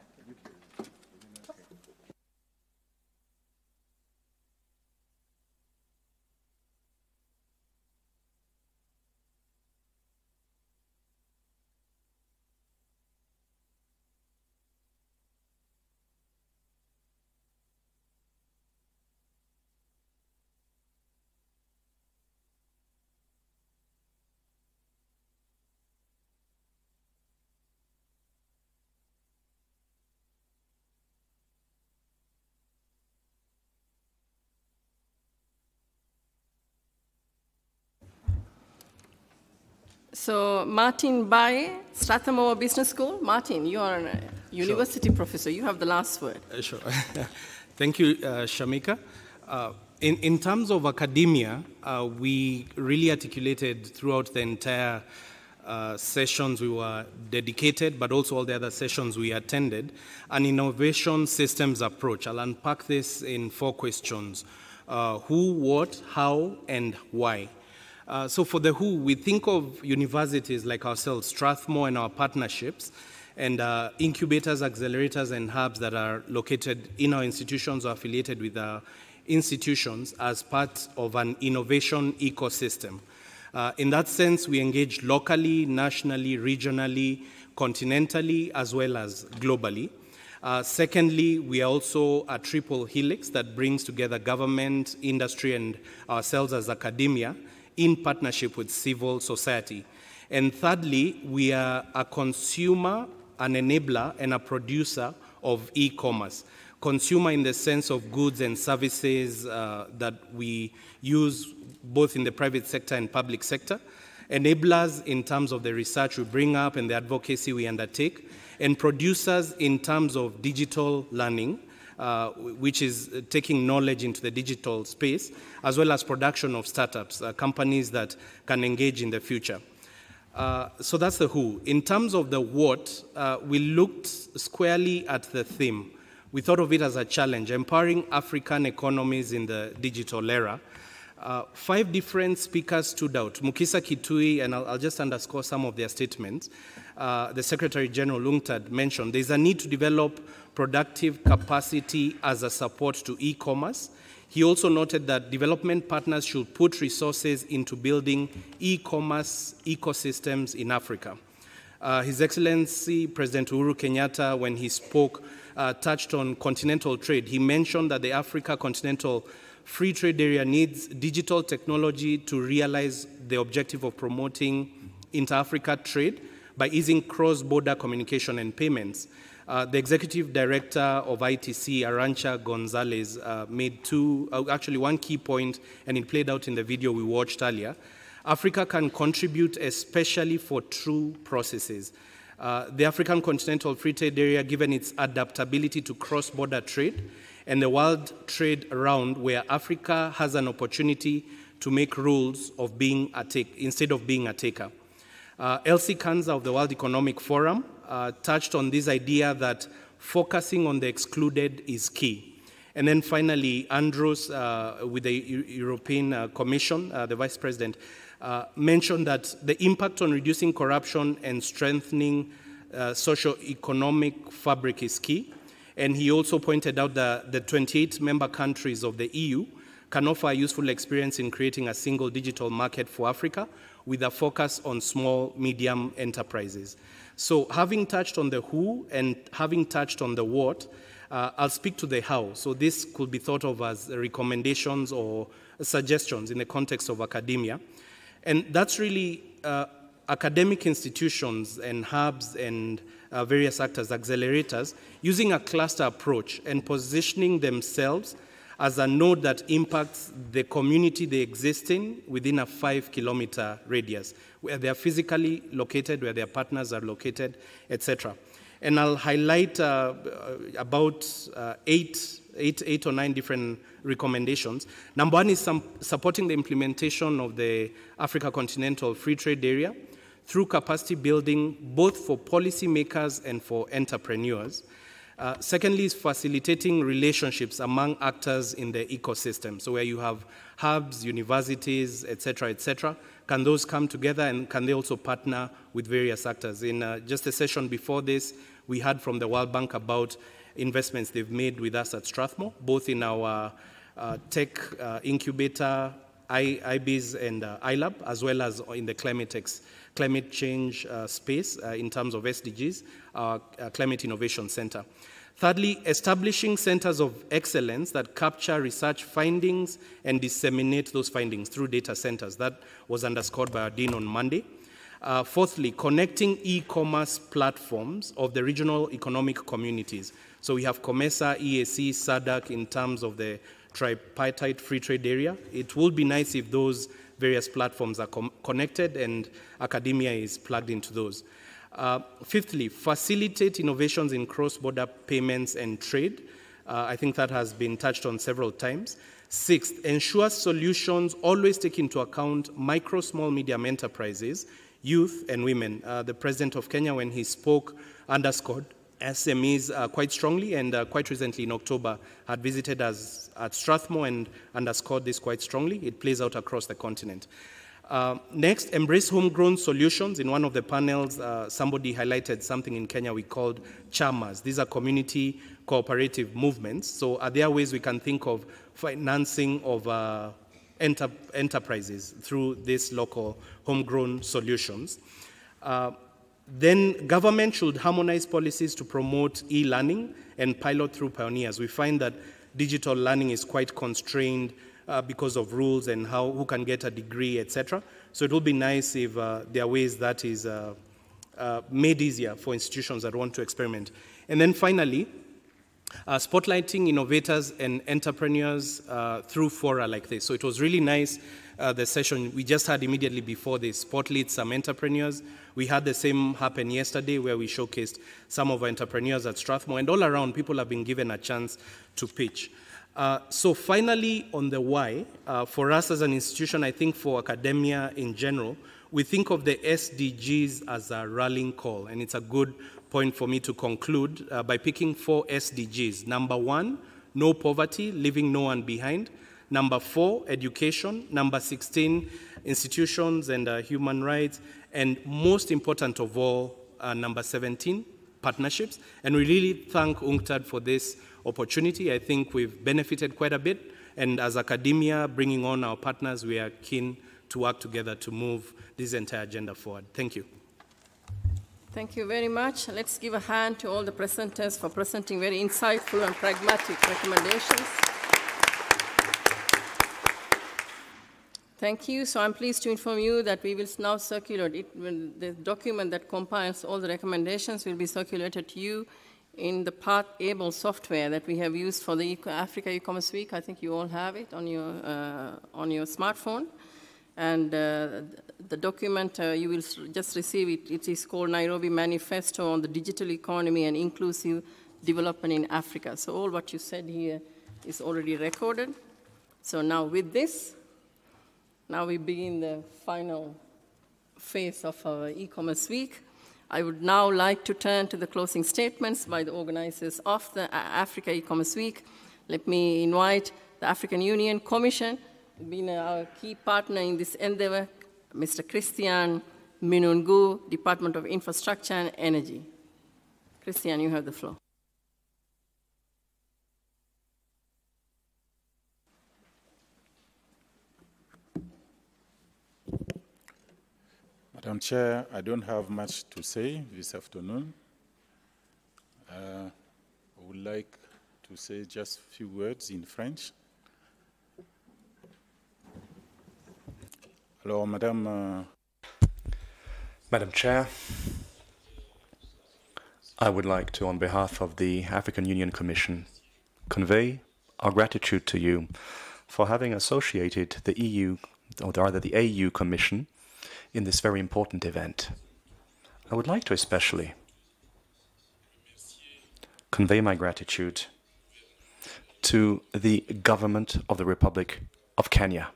So Martin Baye, Strathmore Business School. Martin, you are a university sure. professor. You have the last word. Uh, sure. Thank you, uh, Shamika. Uh, in, in terms of academia, uh, we really articulated throughout the entire uh, sessions we were dedicated, but also all the other sessions we attended, an innovation systems approach. I'll unpack this in four questions. Uh, who, what, how, and why. Uh, so for the who, we think of universities like ourselves, Strathmore and our partnerships, and uh, incubators, accelerators, and hubs that are located in our institutions or affiliated with our institutions as part of an innovation ecosystem. Uh, in that sense, we engage locally, nationally, regionally, continentally, as well as globally. Uh, secondly, we are also a triple helix that brings together government, industry, and ourselves as academia, in partnership with civil society. And thirdly, we are a consumer, an enabler, and a producer of e-commerce. Consumer in the sense of goods and services uh, that we use both in the private sector and public sector. Enablers in terms of the research we bring up and the advocacy we undertake. And producers in terms of digital learning, Uh, which is taking knowledge into the digital space, as well as production of startups, uh, companies that can engage in the future. Uh, so that's the who. In terms of the what, uh, we looked squarely at the theme, we thought of it as a challenge, empowering African economies in the digital era. Uh, five different speakers stood out, Mukisa Kitui, and I'll, I'll just underscore some of their statements. Uh, the Secretary General UNCTAD mentioned there's a need to develop productive capacity as a support to e-commerce. He also noted that development partners should put resources into building e-commerce ecosystems in Africa. Uh, His Excellency President Uhuru Kenyatta, when he spoke, uh, touched on continental trade. He mentioned that the Africa Continental Free Trade Area needs digital technology to realize the objective of promoting inter-Africa trade by easing cross-border communication and payments. Uh, the Executive Director of I T C, Arancha Gonzalez, uh, made two, uh, actually one key point, and it played out in the video we watched earlier. Africa can contribute especially for true processes. Uh, the African Continental Free Trade Area, given its adaptability to cross-border trade, and the world trade round where Africa has an opportunity to make rules of being a take, instead of being a taker. Uh, Elsie Kanza of the World Economic Forum uh, touched on this idea that focusing on the excluded is key. And then finally, Andrews uh, with the U European uh, Commission, uh, the Vice President, uh, mentioned that the impact on reducing corruption and strengthening uh, socio-economic fabric is key. And he also pointed out that the twenty-eight member countries of the E U can offer a useful experience in creating a single digital market for Africa with a focus on small, medium enterprises. So having touched on the who and having touched on the what, uh, I'll speak to the how. So this could be thought of as recommendations or suggestions in the context of academia. And that's really uh, academic institutions and hubs and uh, various actors, accelerators, using a cluster approach and positioning themselves as a node that impacts the community they exist in within a five kilometer radius, where they are physically located, where their partners are located, et cetera. And I'll highlight uh, about uh, eight, eight, eight or nine different recommendations. Number one is some supporting the implementation of the Africa Continental Free Trade Area through capacity building, both for policymakers and for entrepreneurs. Uh, secondly is facilitating relationships among actors in the ecosystem. So where you have hubs, universities, et cetera, et cetera, can those come together and can they also partner with various actors? In uh, just a session before this, we heard from the World Bank about investments they've made with us at Strathmore, both in our uh, tech uh, incubator, I B S and uh, iLab, as well as in the climate techs. climate change uh, space uh, in terms of S D Gs, our uh, Climate Innovation Center. Thirdly, establishing centers of excellence that capture research findings and disseminate those findings through data centers. That was underscored by our Dean on Monday. Uh, fourthly, connecting e-commerce platforms of the regional economic communities. So we have COMESA, E A C, SADC in terms of the tripartite free trade area. It would be nice if those various platforms are connected and academia is plugged into those. Uh, fifthly, facilitate innovations in cross-border payments and trade. Uh, I think that has been touched on several times. Sixth, ensure solutions always take into account micro, small, medium enterprises, youth, and women. Uh, the President of Kenya, when he spoke, underscored S M Es uh, quite strongly, and uh, quite recently in October had visited us at Strathmore and underscored this quite strongly. It plays out across the continent. Uh, next, embrace homegrown solutions. In one of the panels, uh, somebody highlighted something in Kenya we called CHAMAs. These are community cooperative movements. So are there ways we can think of financing of uh, enter enterprises through these local homegrown solutions? Uh, Then government should harmonize policies to promote e-learning and pilot through pioneers. We find that digital learning is quite constrained uh, because of rules and how, who can get a degree, et cetera. So it will be nice if uh, there are ways that is uh, uh, made easier for institutions that want to experiment. And then finally, uh, spotlighting innovators and entrepreneurs uh, through fora like this. So it was really nice. Uh, the session we just had immediately before this, spotlight some entrepreneurs. We had the same happen yesterday where we showcased some of our entrepreneurs at Strathmore, and all around people have been given a chance to pitch. Uh, so finally, on the why, uh, for us as an institution, I think for academia in general, we think of the S D Gs as a rallying call, and it's a good point for me to conclude uh, by picking four S D Gs. Number one, no poverty, leaving no one behind. Number four, education. Number sixteen, institutions and uh, human rights. And most important of all, uh, number seventeen, partnerships. And we really thank UNCTAD for this opportunity. I think we've benefited quite a bit. And as academia, bringing on our partners, we are keen to work together to move this entire agenda forward. Thank you. Thank you very much. Let's give a hand to all the presenters for presenting very insightful and pragmatic recommendations. Thank you. So I'm pleased to inform you that we will now circulate it. Will, the document that compiles all the recommendations will be circulated to you in the Path Able software that we have used for the Africa e-commerce week. I think you all have it on your, uh, on your smartphone. And uh, the document, uh, you will just receive it. It is called Nairobi Manifesto on the Digital Economy and Inclusive Development in Africa. So all what you said here is already recorded. So now with this, now we begin the final phase of our e-commerce week. I would now like to turn to the closing statements by the organizers of the Africa e-commerce week. Let me invite the African Union Commission, being our key partner in this endeavor, Mister Christian Minungu, Department of Infrastructure and Energy. Christian, you have the floor. Madam Chair, I don't have much to say this afternoon. Uh, I would like to say just a few words in French. Alors, Madame, uh... Madam Chair, I would like to, on behalf of the African Union Commission, convey our gratitude to you for having associated the E U, or rather the A U Commission, in this very important event. I would like to especially convey my gratitude to the government of the Republic of Kenya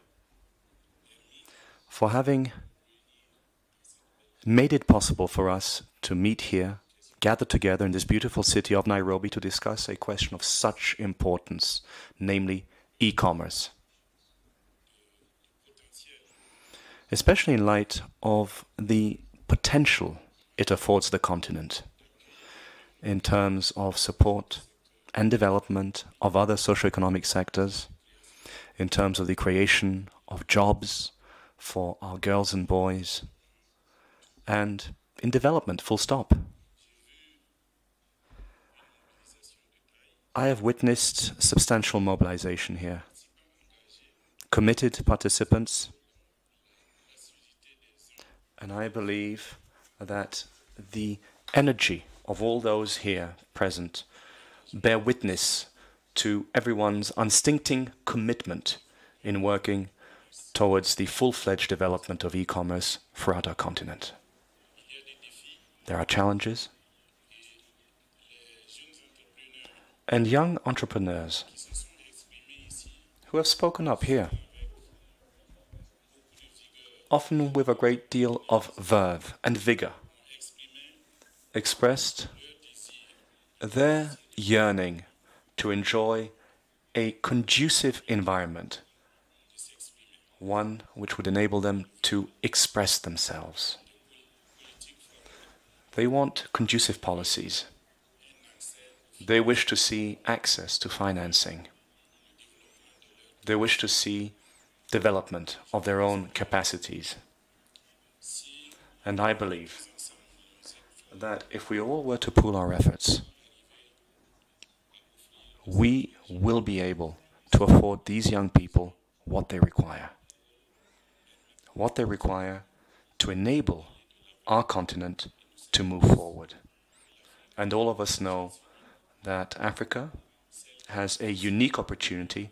for having made it possible for us to meet here, gather together in this beautiful city of Nairobi to discuss a question of such importance, namely e-commerce. Especially in light of the potential it affords the continent in terms of support and development of other socioeconomic sectors, in terms of the creation of jobs for our girls and boys, and in development, full stop. I have witnessed substantial mobilization here, committed participants, and I believe that the energy of all those here present bear witness to everyone's unstinting commitment in working towards the full-fledged development of e-commerce throughout our continent. There are challenges, and young entrepreneurs who have spoken up here, often with a great deal of verve and vigor, expressed their yearning to enjoy a conducive environment, one which would enable them to express themselves. They want conducive policies. They wish to see access to financing. They wish to see development of their own capacities. And I believe that if we all were to pool our efforts, we will be able to afford these young people what they require. What they require to enable our continent to move forward. And all of us know that Africa has a unique opportunity,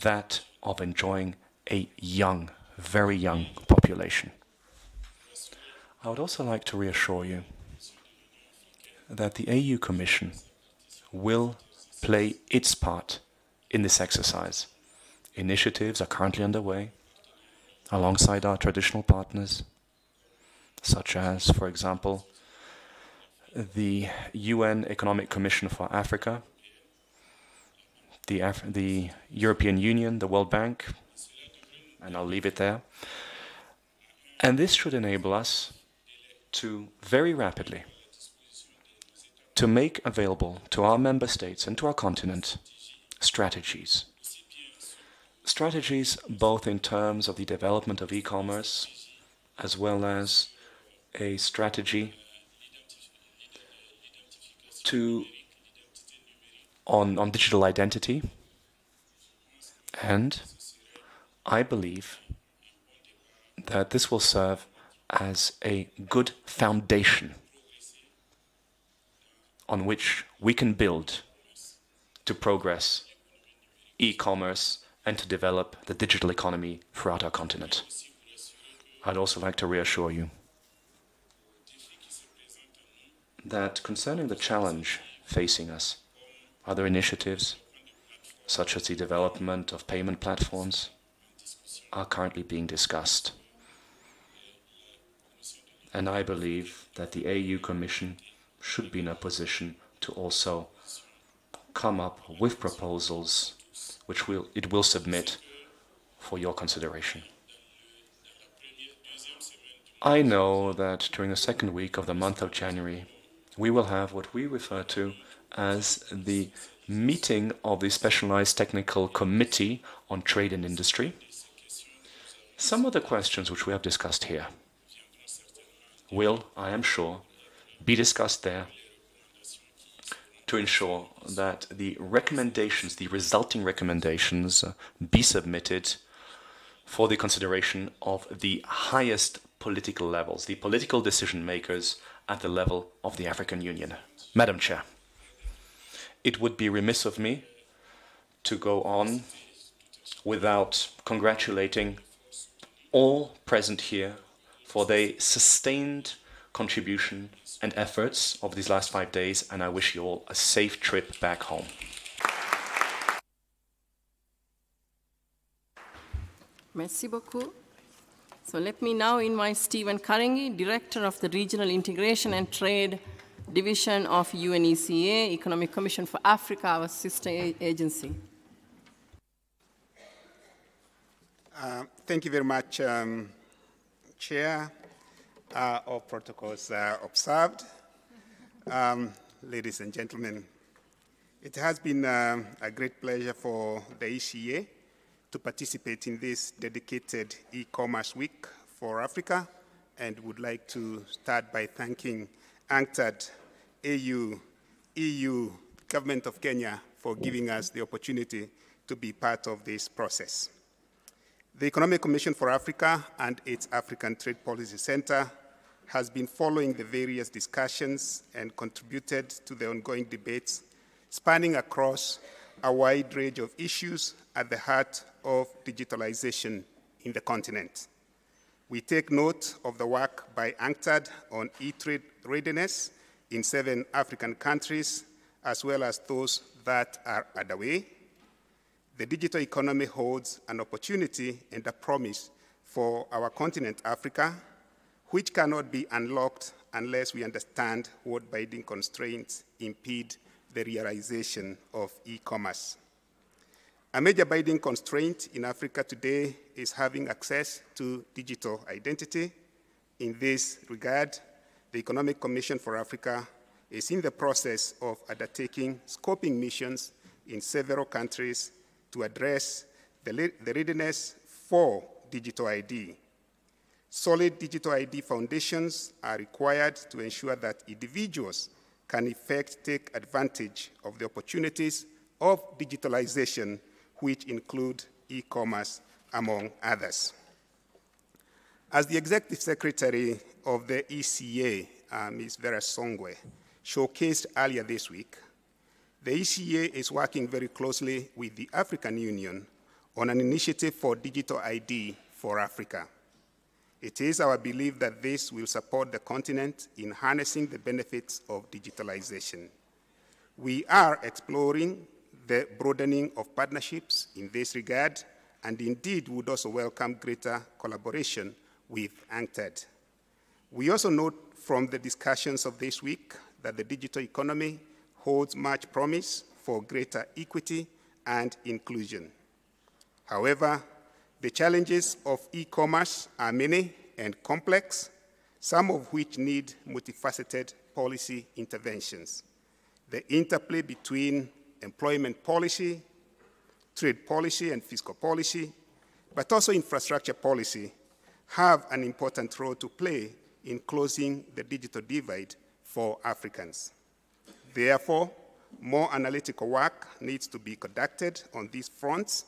that of enjoying a young, very young population. I would also like to reassure you that the A U Commission will play its part in this exercise. Initiatives are currently underway alongside our traditional partners such as, for example, the U N Economic Commission for Africa, the, Af the European Union, the World Bank, and I'll leave it there. And this should enable us to very rapidly to make available to our member states and to our continent strategies. Strategies both in terms of the development of e-commerce as well as a strategy to on, on digital identity, and I believe that this will serve as a good foundation on which we can build to progress e-commerce and to develop the digital economy throughout our continent. I'd also like to reassure you that concerning the challenge facing us, other initiatives such as the development of payment platforms are currently being discussed. And I believe that the A U Commission should be in a position to also come up with proposals which will, it will submit for your consideration. I know that during the second week of the month of January, we will have what we refer to as the meeting of the Specialized Technical Committee on Trade and Industry. Some of the questions which we have discussed here will, I am sure, be discussed there to ensure that the recommendations, the resulting recommendations, uh, be submitted for the consideration of the highest political levels, the political decision makers at the level of the African Union. Madam Chair, it would be remiss of me to go on without congratulating all present here for their sustained contribution and efforts over these last five days, and I wish you all a safe trip back home. Merci beaucoup. So let me now invite Stephen Karangi, Director of the Regional Integration and Trade Division of U N E C A, Economic Commission for Africa, our sister agency. Uh, thank you very much, um, Chair. Uh, all protocols are observed. Um, ladies and gentlemen, it has been uh, a great pleasure for the E C A to participate in this dedicated e-commerce week for Africa, and would like to start by thanking UNCTAD, A U, E U, Government of Kenya for giving us the opportunity to be part of this process. The Economic Commission for Africa and its African Trade Policy Center has been following the various discussions and contributed to the ongoing debates spanning across a wide range of issues at the heart of digitalization in the continent. We take note of the work by UNCTAD on e-trade readiness in seven African countries, as well as those that are underway. The digital economy holds an opportunity and a promise for our continent, Africa, which cannot be unlocked unless we understand what binding constraints impede the realization of e-commerce. A major binding constraint in Africa today is having access to digital identity. In this regard, the Economic Commission for Africa is in the process of undertaking scoping missions in several countries to address the, the readiness for digital I D. Solid digital I D foundations are required to ensure that individuals can in fact take advantage of the opportunities of digitalization, which include e-commerce, among others. As the Executive Secretary of the E C A, uh, Miz Vera Songwe, showcased earlier this week, the E C A is working very closely with the African Union on an initiative for digital I D for Africa. It is our belief that this will support the continent in harnessing the benefits of digitalization. We are exploring the broadening of partnerships in this regard, and indeed would also welcome greater collaboration with UNCTAD. We also note from the discussions of this week that the digital economy holds much promise for greater equity and inclusion. However, the challenges of e-commerce are many and complex, some of which need multifaceted policy interventions. The interplay between employment policy, trade policy and fiscal policy, but also infrastructure policy, have an important role to play in closing the digital divide for Africans. Therefore, more analytical work needs to be conducted on these fronts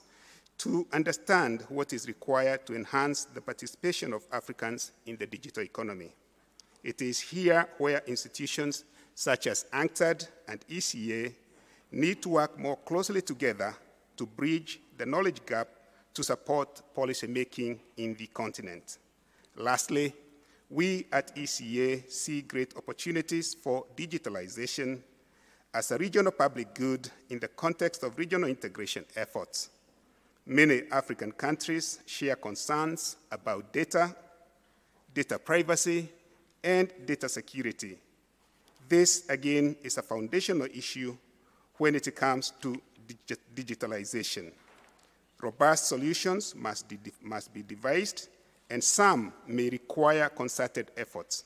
to understand what is required to enhance the participation of Africans in the digital economy. It is here where institutions such as UNCTAD and E C A need to work more closely together to bridge the knowledge gap to support policy making in the continent. Lastly, we at E C A see great opportunities for digitalization as a regional public good in the context of regional integration efforts. Many African countries share concerns about data, data privacy, and data security. This, again, is a foundational issue when it comes to digitalization. Robust solutions must, de- must be devised, and some may require concerted efforts.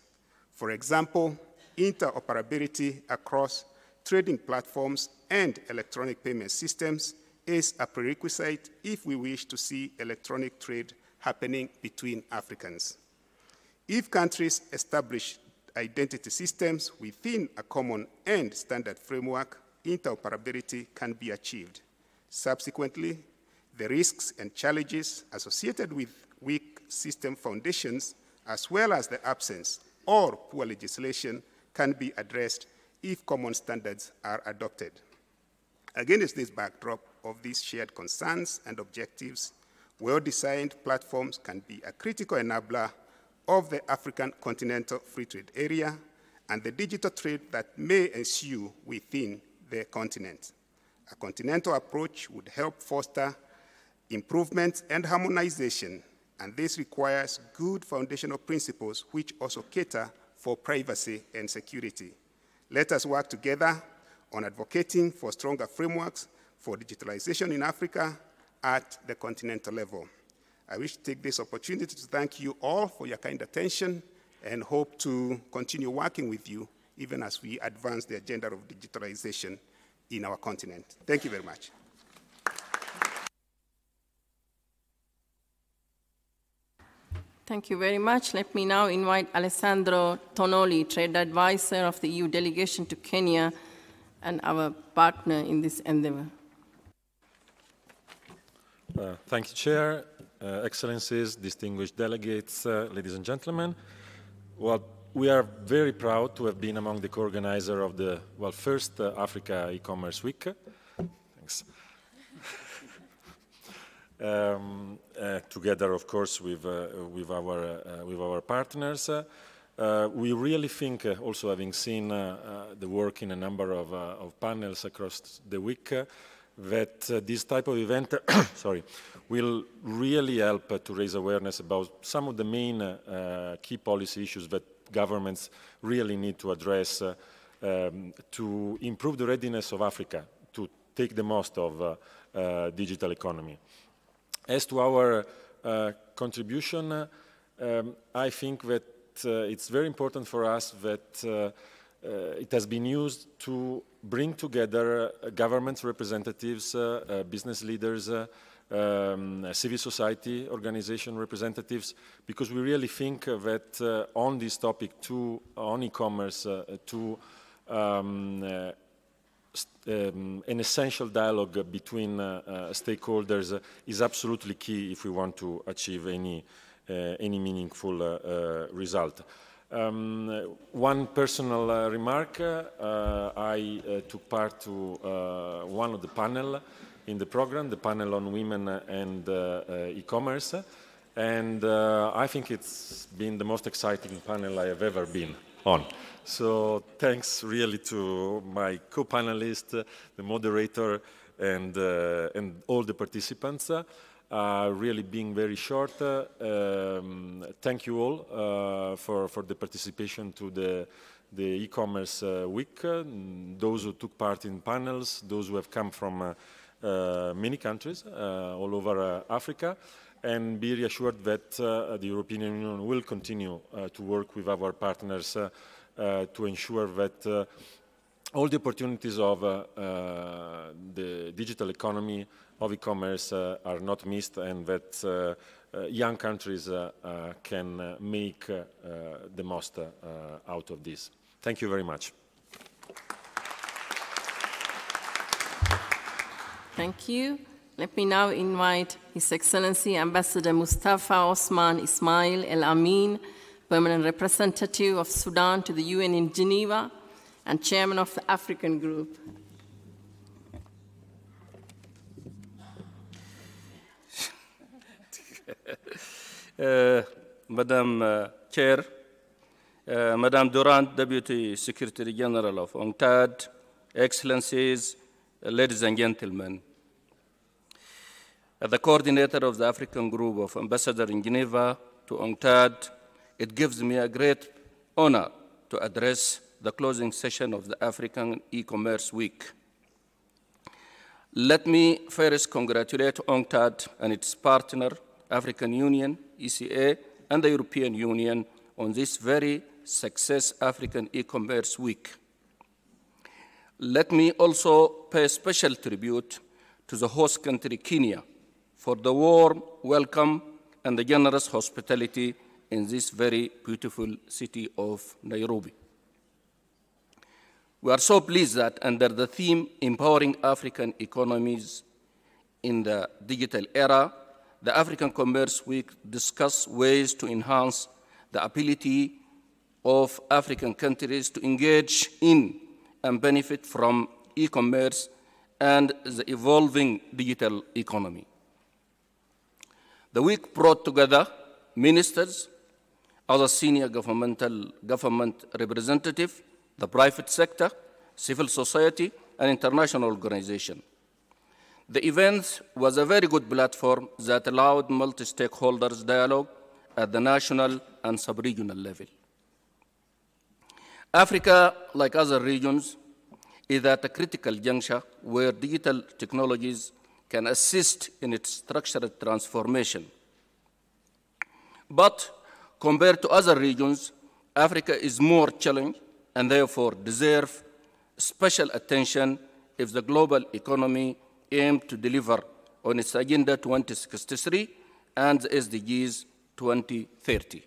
For example, interoperability across trading platforms and electronic payment systems is a prerequisite if we wish to see electronic trade happening between Africans. If countries establish identity systems within a common and standard framework, interoperability can be achieved. Subsequently, the risks and challenges associated with weak system foundations, as well as the absence or poor legislation, can be addressed if common standards are adopted. Against this backdrop of these shared concerns and objectives, well-designed platforms can be a critical enabler of the African Continental Free Trade Area and the digital trade that may ensue within the continent. A continental approach would help foster improvement and harmonization, and this requires good foundational principles which also cater for privacy and security. Let us work together on advocating for stronger frameworks for digitalization in Africa at the continental level. I wish to take this opportunity to thank you all for your kind attention and hope to continue working with you even as we advance the agenda of digitalization in our continent. Thank you very much. Thank you very much. Let me now invite Alessandro Tonoli, Trade Advisor of the E U delegation to Kenya and our partner in this endeavor. Uh, thank you, Chair, uh, Excellencies, distinguished delegates, uh, ladies and gentlemen. Well, we are very proud to have been among the co-organizer of the well first uh, Africa e-commerce week. Thanks. Um, uh, together, of course, with uh, with our uh, with our partners, uh, uh, we really think, uh, also having seen uh, uh, the work in a number of, uh, of panels across the week, uh, that uh, this type of event, sorry, will really help uh, to raise awareness about some of the main uh, key policy issues that governments really need to address uh, um, to improve the readiness of Africa to take the most of uh, uh, digital economy. As to our uh, contribution, uh, um, I think that uh, it's very important for us that uh, uh, it has been used to bring together uh, government representatives, uh, uh, business leaders, uh, um, civil society organization representatives, because we really think that uh, on this topic, too, on e-commerce, uh, to um, uh, Um, an essential dialogue between uh, uh, stakeholders uh, is absolutely key if we want to achieve any, uh, any meaningful uh, uh, result. Um, one personal uh, remark, uh, I uh, took part to uh, one of the panel in the program, the panel on women and uh, uh, e-commerce, and uh, I think it's been the most exciting panel I have ever been on. So thanks really to my co-panelists, the moderator, and, uh, and all the participants. Uh, uh, really being very short. Uh, um, thank you all uh, for, for the participation to the the e-commerce uh, week, uh, those who took part in panels, those who have come from uh, uh, many countries uh, all over uh, Africa, and be reassured that uh, the European Union will continue uh, to work with our partners uh, uh, to ensure that uh, all the opportunities of uh, uh, the digital economy of e-commerce uh, are not missed, and that uh, Uh, young countries uh, uh, can uh, make uh, uh, the most uh, uh, out of this. Thank you very much. Thank you. Let me now invite His Excellency Ambassador Mustafa Osman Ismail El Amin, Permanent Representative of Sudan to the U N in Geneva and Chairman of the African Group. Uh, Madam uh, Chair, uh, Madam Durant, Deputy Secretary General of UNCTAD, Excellencies, uh, ladies and gentlemen. As the coordinator of the African Group of Ambassadors in Geneva to UNCTAD, it gives me a great honor to address the closing session of the African e-commerce week. Let me first congratulate UNCTAD and its partner, African Union, E C A, and the European Union on this very successful African e-commerce week. Let me also pay special tribute to the host country, Kenya, for the warm welcome and the generous hospitality in this very beautiful city of Nairobi. We are so pleased that under the theme, Empowering African Economies in the Digital Era, the African Commerce Week discussed ways to enhance the ability of African countries to engage in and benefit from e-commerce and the evolving digital economy. The week brought together ministers, other senior governmental government representatives, the private sector, civil society, and international organizations. The event was a very good platform that allowed multi-stakeholders dialogue at the national and sub-regional level. Africa, like other regions, is at a critical juncture where digital technologies can assist in its structural transformation. But compared to other regions, Africa is more challenged and therefore deserves special attention if the global economy aim to deliver on its Agenda twenty sixty-three and the S D Gs twenty thirty.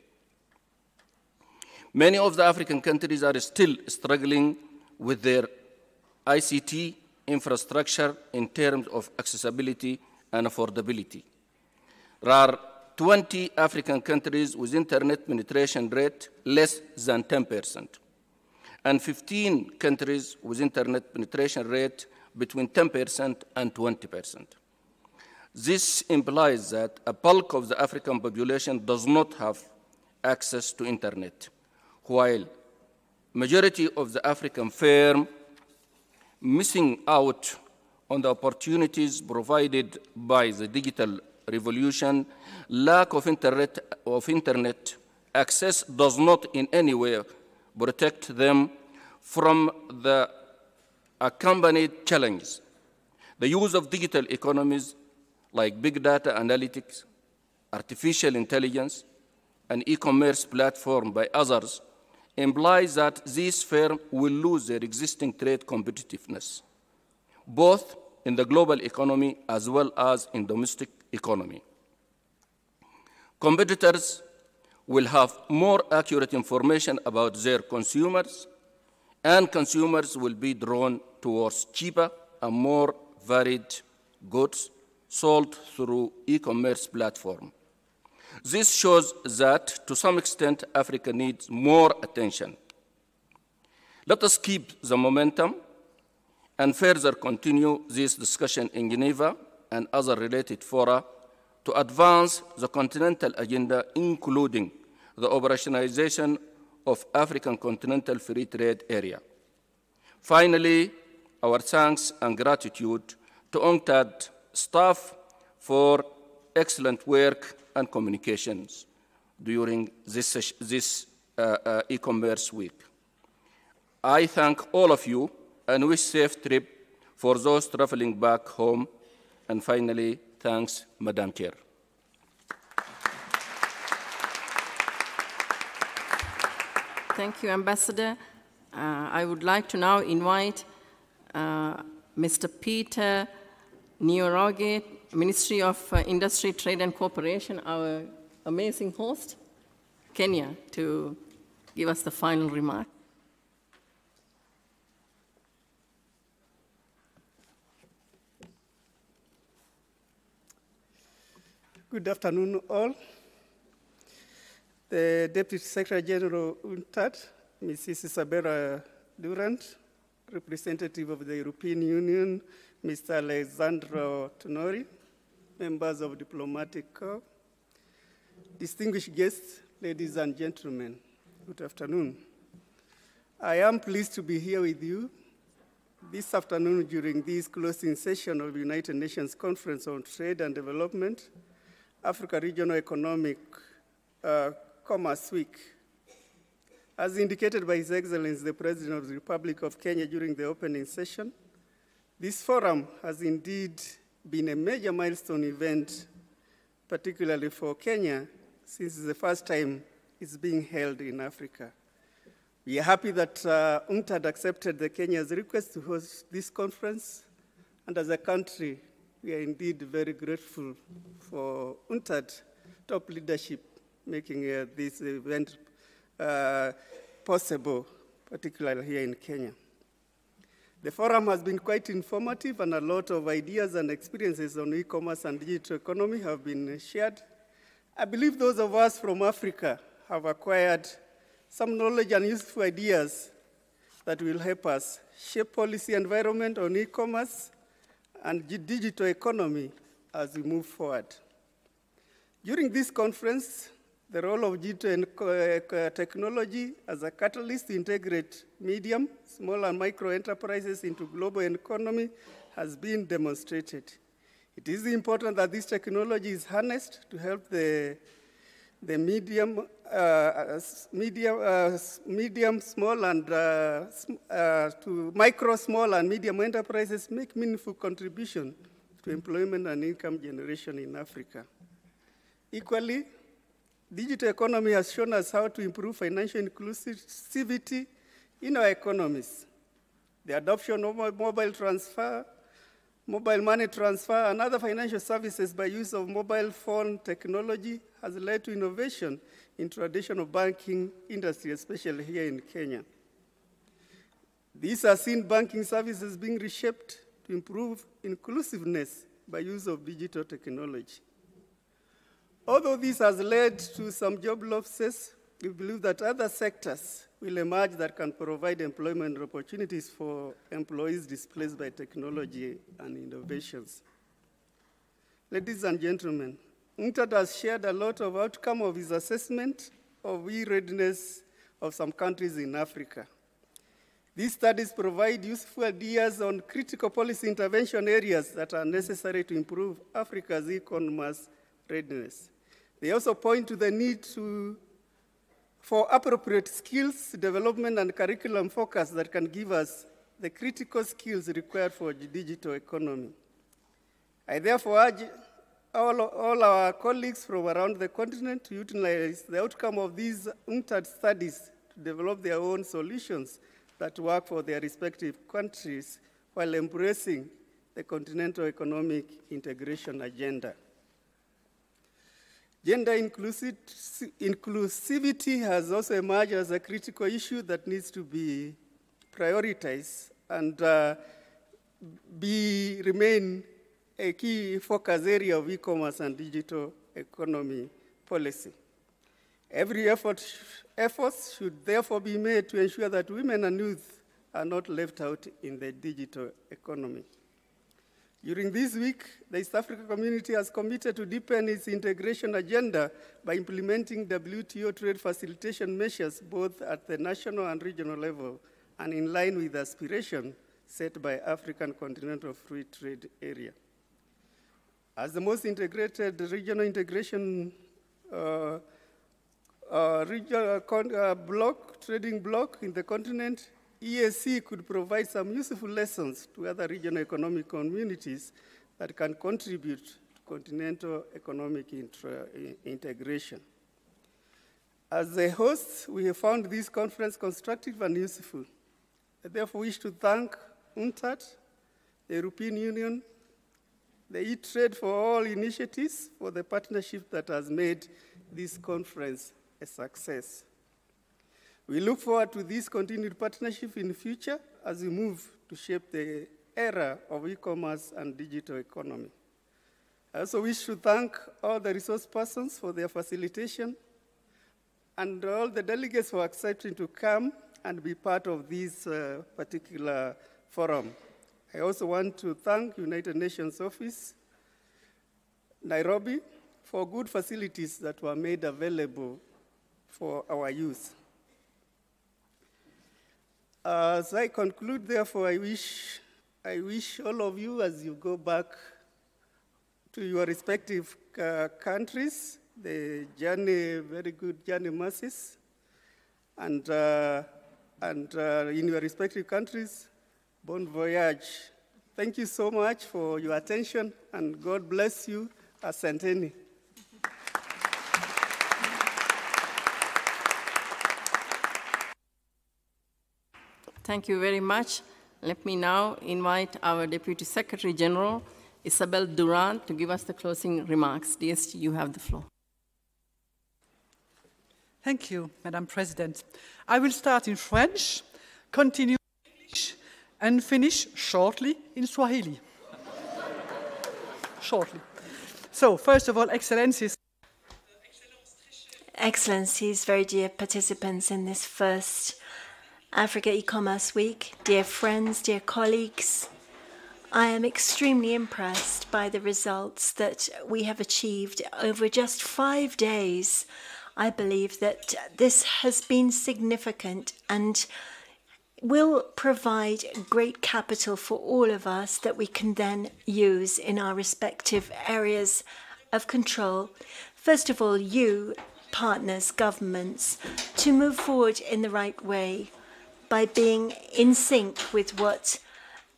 Many of the African countries are still struggling with their I C T infrastructure in terms of accessibility and affordability. There are twenty African countries with internet penetration rate less than ten percent, and fifteen countries with internet penetration rate between ten percent and twenty percent. This implies that a bulk of the African population does not have access to internet, while majority of the African firms missing out on the opportunities provided by the digital revolution. Lack of internet, of internet access does not in any way protect them from the accompanied challenges. The use of digital economies like big data analytics, artificial intelligence, and e-commerce platform by others implies that these firms will lose their existing trade competitiveness, both in the global economy as well as in domestic economy. Competitors will have more accurate information about their consumers, and consumers will be drawn towards cheaper and more varied goods sold through e-commerce platform. This shows that, to some extent, Africa needs more attention. Let us keep the momentum and further continue this discussion in Geneva and other related fora to advance the continental agenda, including the operationalization of African Continental Free Trade Area. Finally, our thanks and gratitude to UNCTAD staff for excellent work and communications during this, this uh, uh, e-commerce week. I thank all of you and wish safe trip for those traveling back home. And finally, thanks, Madam Chair. Thank you, Ambassador. Uh, I would like to now invite uh, Mister Peter Nioroge, Ministry of uh, Industry, Trade and Cooperation, our amazing host, Kenya, to give us the final remark. Good afternoon, all. The Deputy Secretary General UNCTAD, Missus Isabella Durant, representative of the European Union, Mister Alessandro Tonoli, members of Diplomatic Corps, distinguished guests, ladies and gentlemen, good afternoon. I am pleased to be here with you this afternoon during this closing session of the United Nations Conference on Trade and Development, Africa Regional Economic uh, Commerce Week. As indicated by His Excellency the President of the Republic of Kenya during the opening session, this forum has indeed been a major milestone event, particularly for Kenya, since it's the first time it's being held in Africa. We are happy that uh, UNCTAD accepted the Kenya's request to host this conference, and as a country, we are indeed very grateful for UNCTAD top leadership making uh, this event uh, possible, particularly here in Kenya. The forum has been quite informative, and a lot of ideas and experiences on e-commerce and digital economy have been shared. I believe those of us from Africa have acquired some knowledge and useful ideas that will help us shape policy environment on e-commerce and digital economy as we move forward. During this conference, the role of digital technology as a catalyst to integrate medium, small and micro enterprises into global economy has been demonstrated. It is important that this technology is harnessed to help the, the medium, uh, medium, uh, medium, small and uh, uh, to micro, small and medium enterprises make meaningful contribution to employment and income generation in Africa. Equally, digital economy has shown us how to improve financial inclusivity in our economies. The adoption of mobile transfer, mobile money transfer, and other financial services by use of mobile phone technology has led to innovation in traditional banking industry, especially here in Kenya. These have seen banking services being reshaped to improve inclusiveness by use of digital technology. Although this has led to some job losses, we believe that other sectors will emerge that can provide employment opportunities for employees displaced by technology and innovations. Ladies and gentlemen, UNCTAD has shared a lot of outcome of his assessment of e-readiness of some countries in Africa. These studies provide useful ideas on critical policy intervention areas that are necessary to improve Africa's e-commerce readiness. They also point to the need to, for appropriate skills, development, and curriculum focus that can give us the critical skills required for the digital economy. I therefore urge all, all our colleagues from around the continent to utilize the outcome of these UNCTAD studies to develop their own solutions that work for their respective countries while embracing the continental economic integration agenda. Gender inclusivity has also emerged as a critical issue that needs to be prioritized and uh, be, remain a key focus area of e-commerce and digital economy policy. Every effort efforts should therefore be made to ensure that women and youth are not left out in the digital economy. During this week, the East Africa community has committed to deepen its integration agenda by implementing W T O trade facilitation measures both at the national and regional level and in line with the aspiration set by African Continental Free Trade Area. As the most integrated regional integration uh, uh, regional, uh, block, trading bloc in the continent, E A C could provide some useful lessons to other regional economic communities that can contribute to continental economic intra integration. As the hosts, we have found this conference constructive and useful. I therefore wish to thank UNCTAD, the European Union, the e-Trade for All initiatives for the partnership that has made this conference a success. We look forward to this continued partnership in the future as we move to shape the era of e-commerce and digital economy. I also wish to thank all the resource persons for their facilitation and all the delegates for accepting to come and be part of this uh, particular forum. I also want to thank United Nations Office, Nairobi, for good facilities that were made available for our use. As I conclude, therefore, I wish, I wish all of you, as you go back to your respective uh, countries, the journey, very good journey masses, and, uh, and uh, in your respective countries, bon voyage. Thank you so much for your attention, and God bless you. Asanteni. Thank you very much. Let me now invite our Deputy Secretary General, Isabella Durant, to give us the closing remarks. D S G, you have the floor. Thank you, Madam President. I will start in French, continue in English, and finish shortly in Swahili. Shortly. So, first of all, Excellencies. Excellencies, very dear participants in this first Africa e-commerce week, dear friends, dear colleagues, I am extremely impressed by the results that we have achieved over just five days. I believe that this has been significant and will provide great capital for all of us that we can then use in our respective areas of control. First of all, you, partners, governments, to move forward in the right way by being in sync with what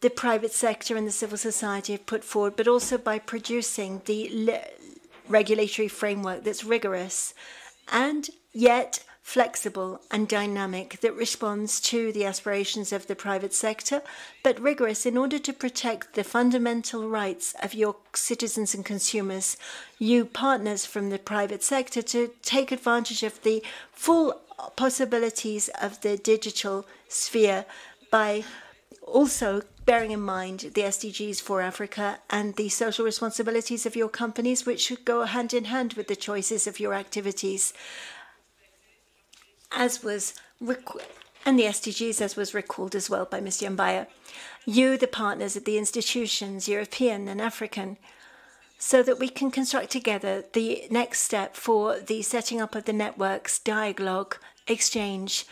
the private sector and the civil society have put forward, but also by producing the regulatory framework that's rigorous and yet flexible and dynamic, that responds to the aspirations of the private sector, but rigorous in order to protect the fundamental rights of your citizens and consumers. You, partners from the private sector, to take advantage of the full possibilities of the digital sphere by also bearing in mind the S D Gs for Africa and the social responsibilities of your companies, which should go hand in hand with the choices of your activities. As was and the S D Gs, as was recalled as well by Mister Mbaye. You, the partners at the institutions, European and African, so that we can construct together the next step for the setting up of the networks, dialogue, exchange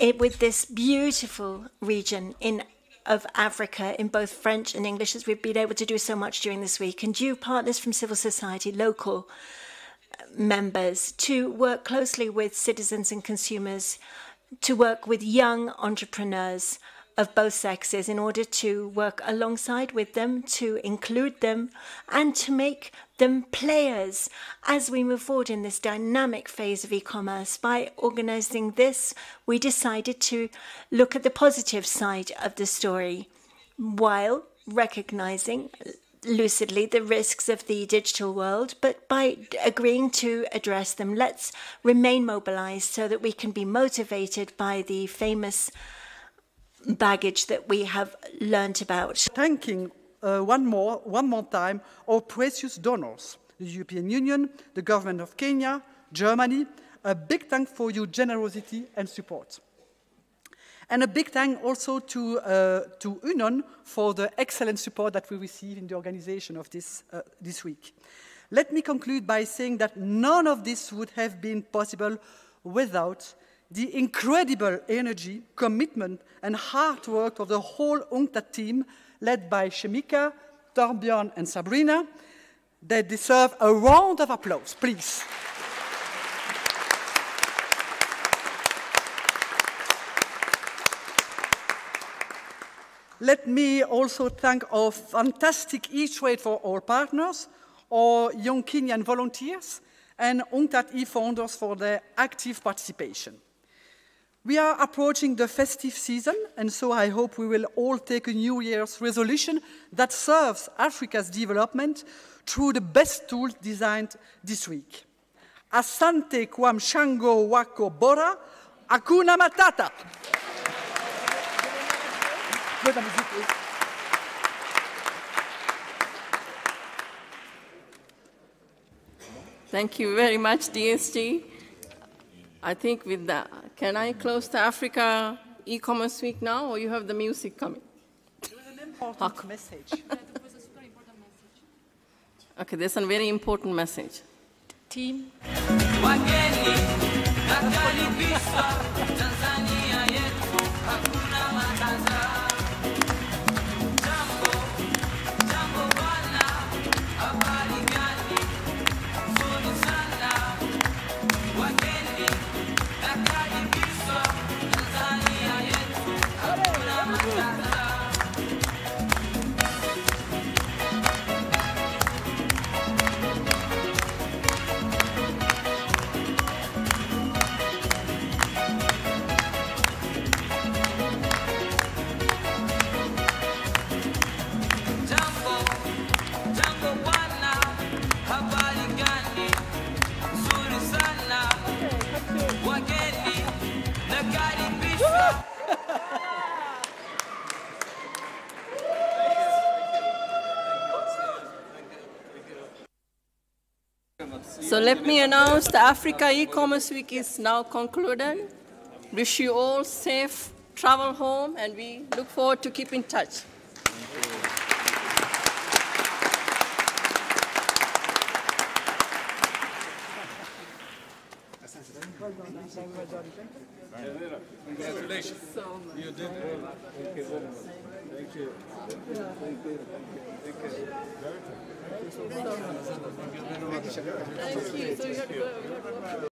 it, with this beautiful region in of Africa in both French and English, as we've been able to do so much during this week. And you, partners from civil society, local members, to work closely with citizens and consumers, to work with young entrepreneurs of both sexes in order to work alongside with them, to include them, and to make them players as we move forward in this dynamic phase of e-commerce. By organizing this, we decided to look at the positive side of the story while recognizing lucidly the risks of the digital world, but by agreeing to address them, let's remain mobilized so that we can be motivated by the famous baggage that we have learned about. Thanking uh, one more one more time our precious donors, the European Union, the government of Kenya, Germany. A big thank for your generosity and support. And a big thank also to, uh, to U N O N for the excellent support that we receive in the organization of this, uh, this week. Let me conclude by saying that none of this would have been possible without the incredible energy, commitment, and hard work of the whole UNCTAD team, led by Shamika, Torbjörn, and Sabrina, They deserve a round of applause, please. Let me also thank our fantastic e-Trade for All partners, our young Kenyan volunteers, and UNCTAD e-founders for their active participation. We are approaching the festive season, and so I hope we will all take a New Year's resolution that serves Africa's development through the best tools designed this week. Asante kwam shango wako bora, hakuna matata. Thank you very much, D S G. I think with that, can I close the Africa e-commerce week now, or you have the music coming? It was an important message. It was a super important message. Okay, there's a very important message. Team. So let me announce the Africa e-commerce week is now concluded. Wish you all safe travel home, and we look forward to keep in touch. Congratulations. So you did well. Thank you very much. Thank you. Thank you. Thank you. Thank you. Thank you. Thank you. Thank you.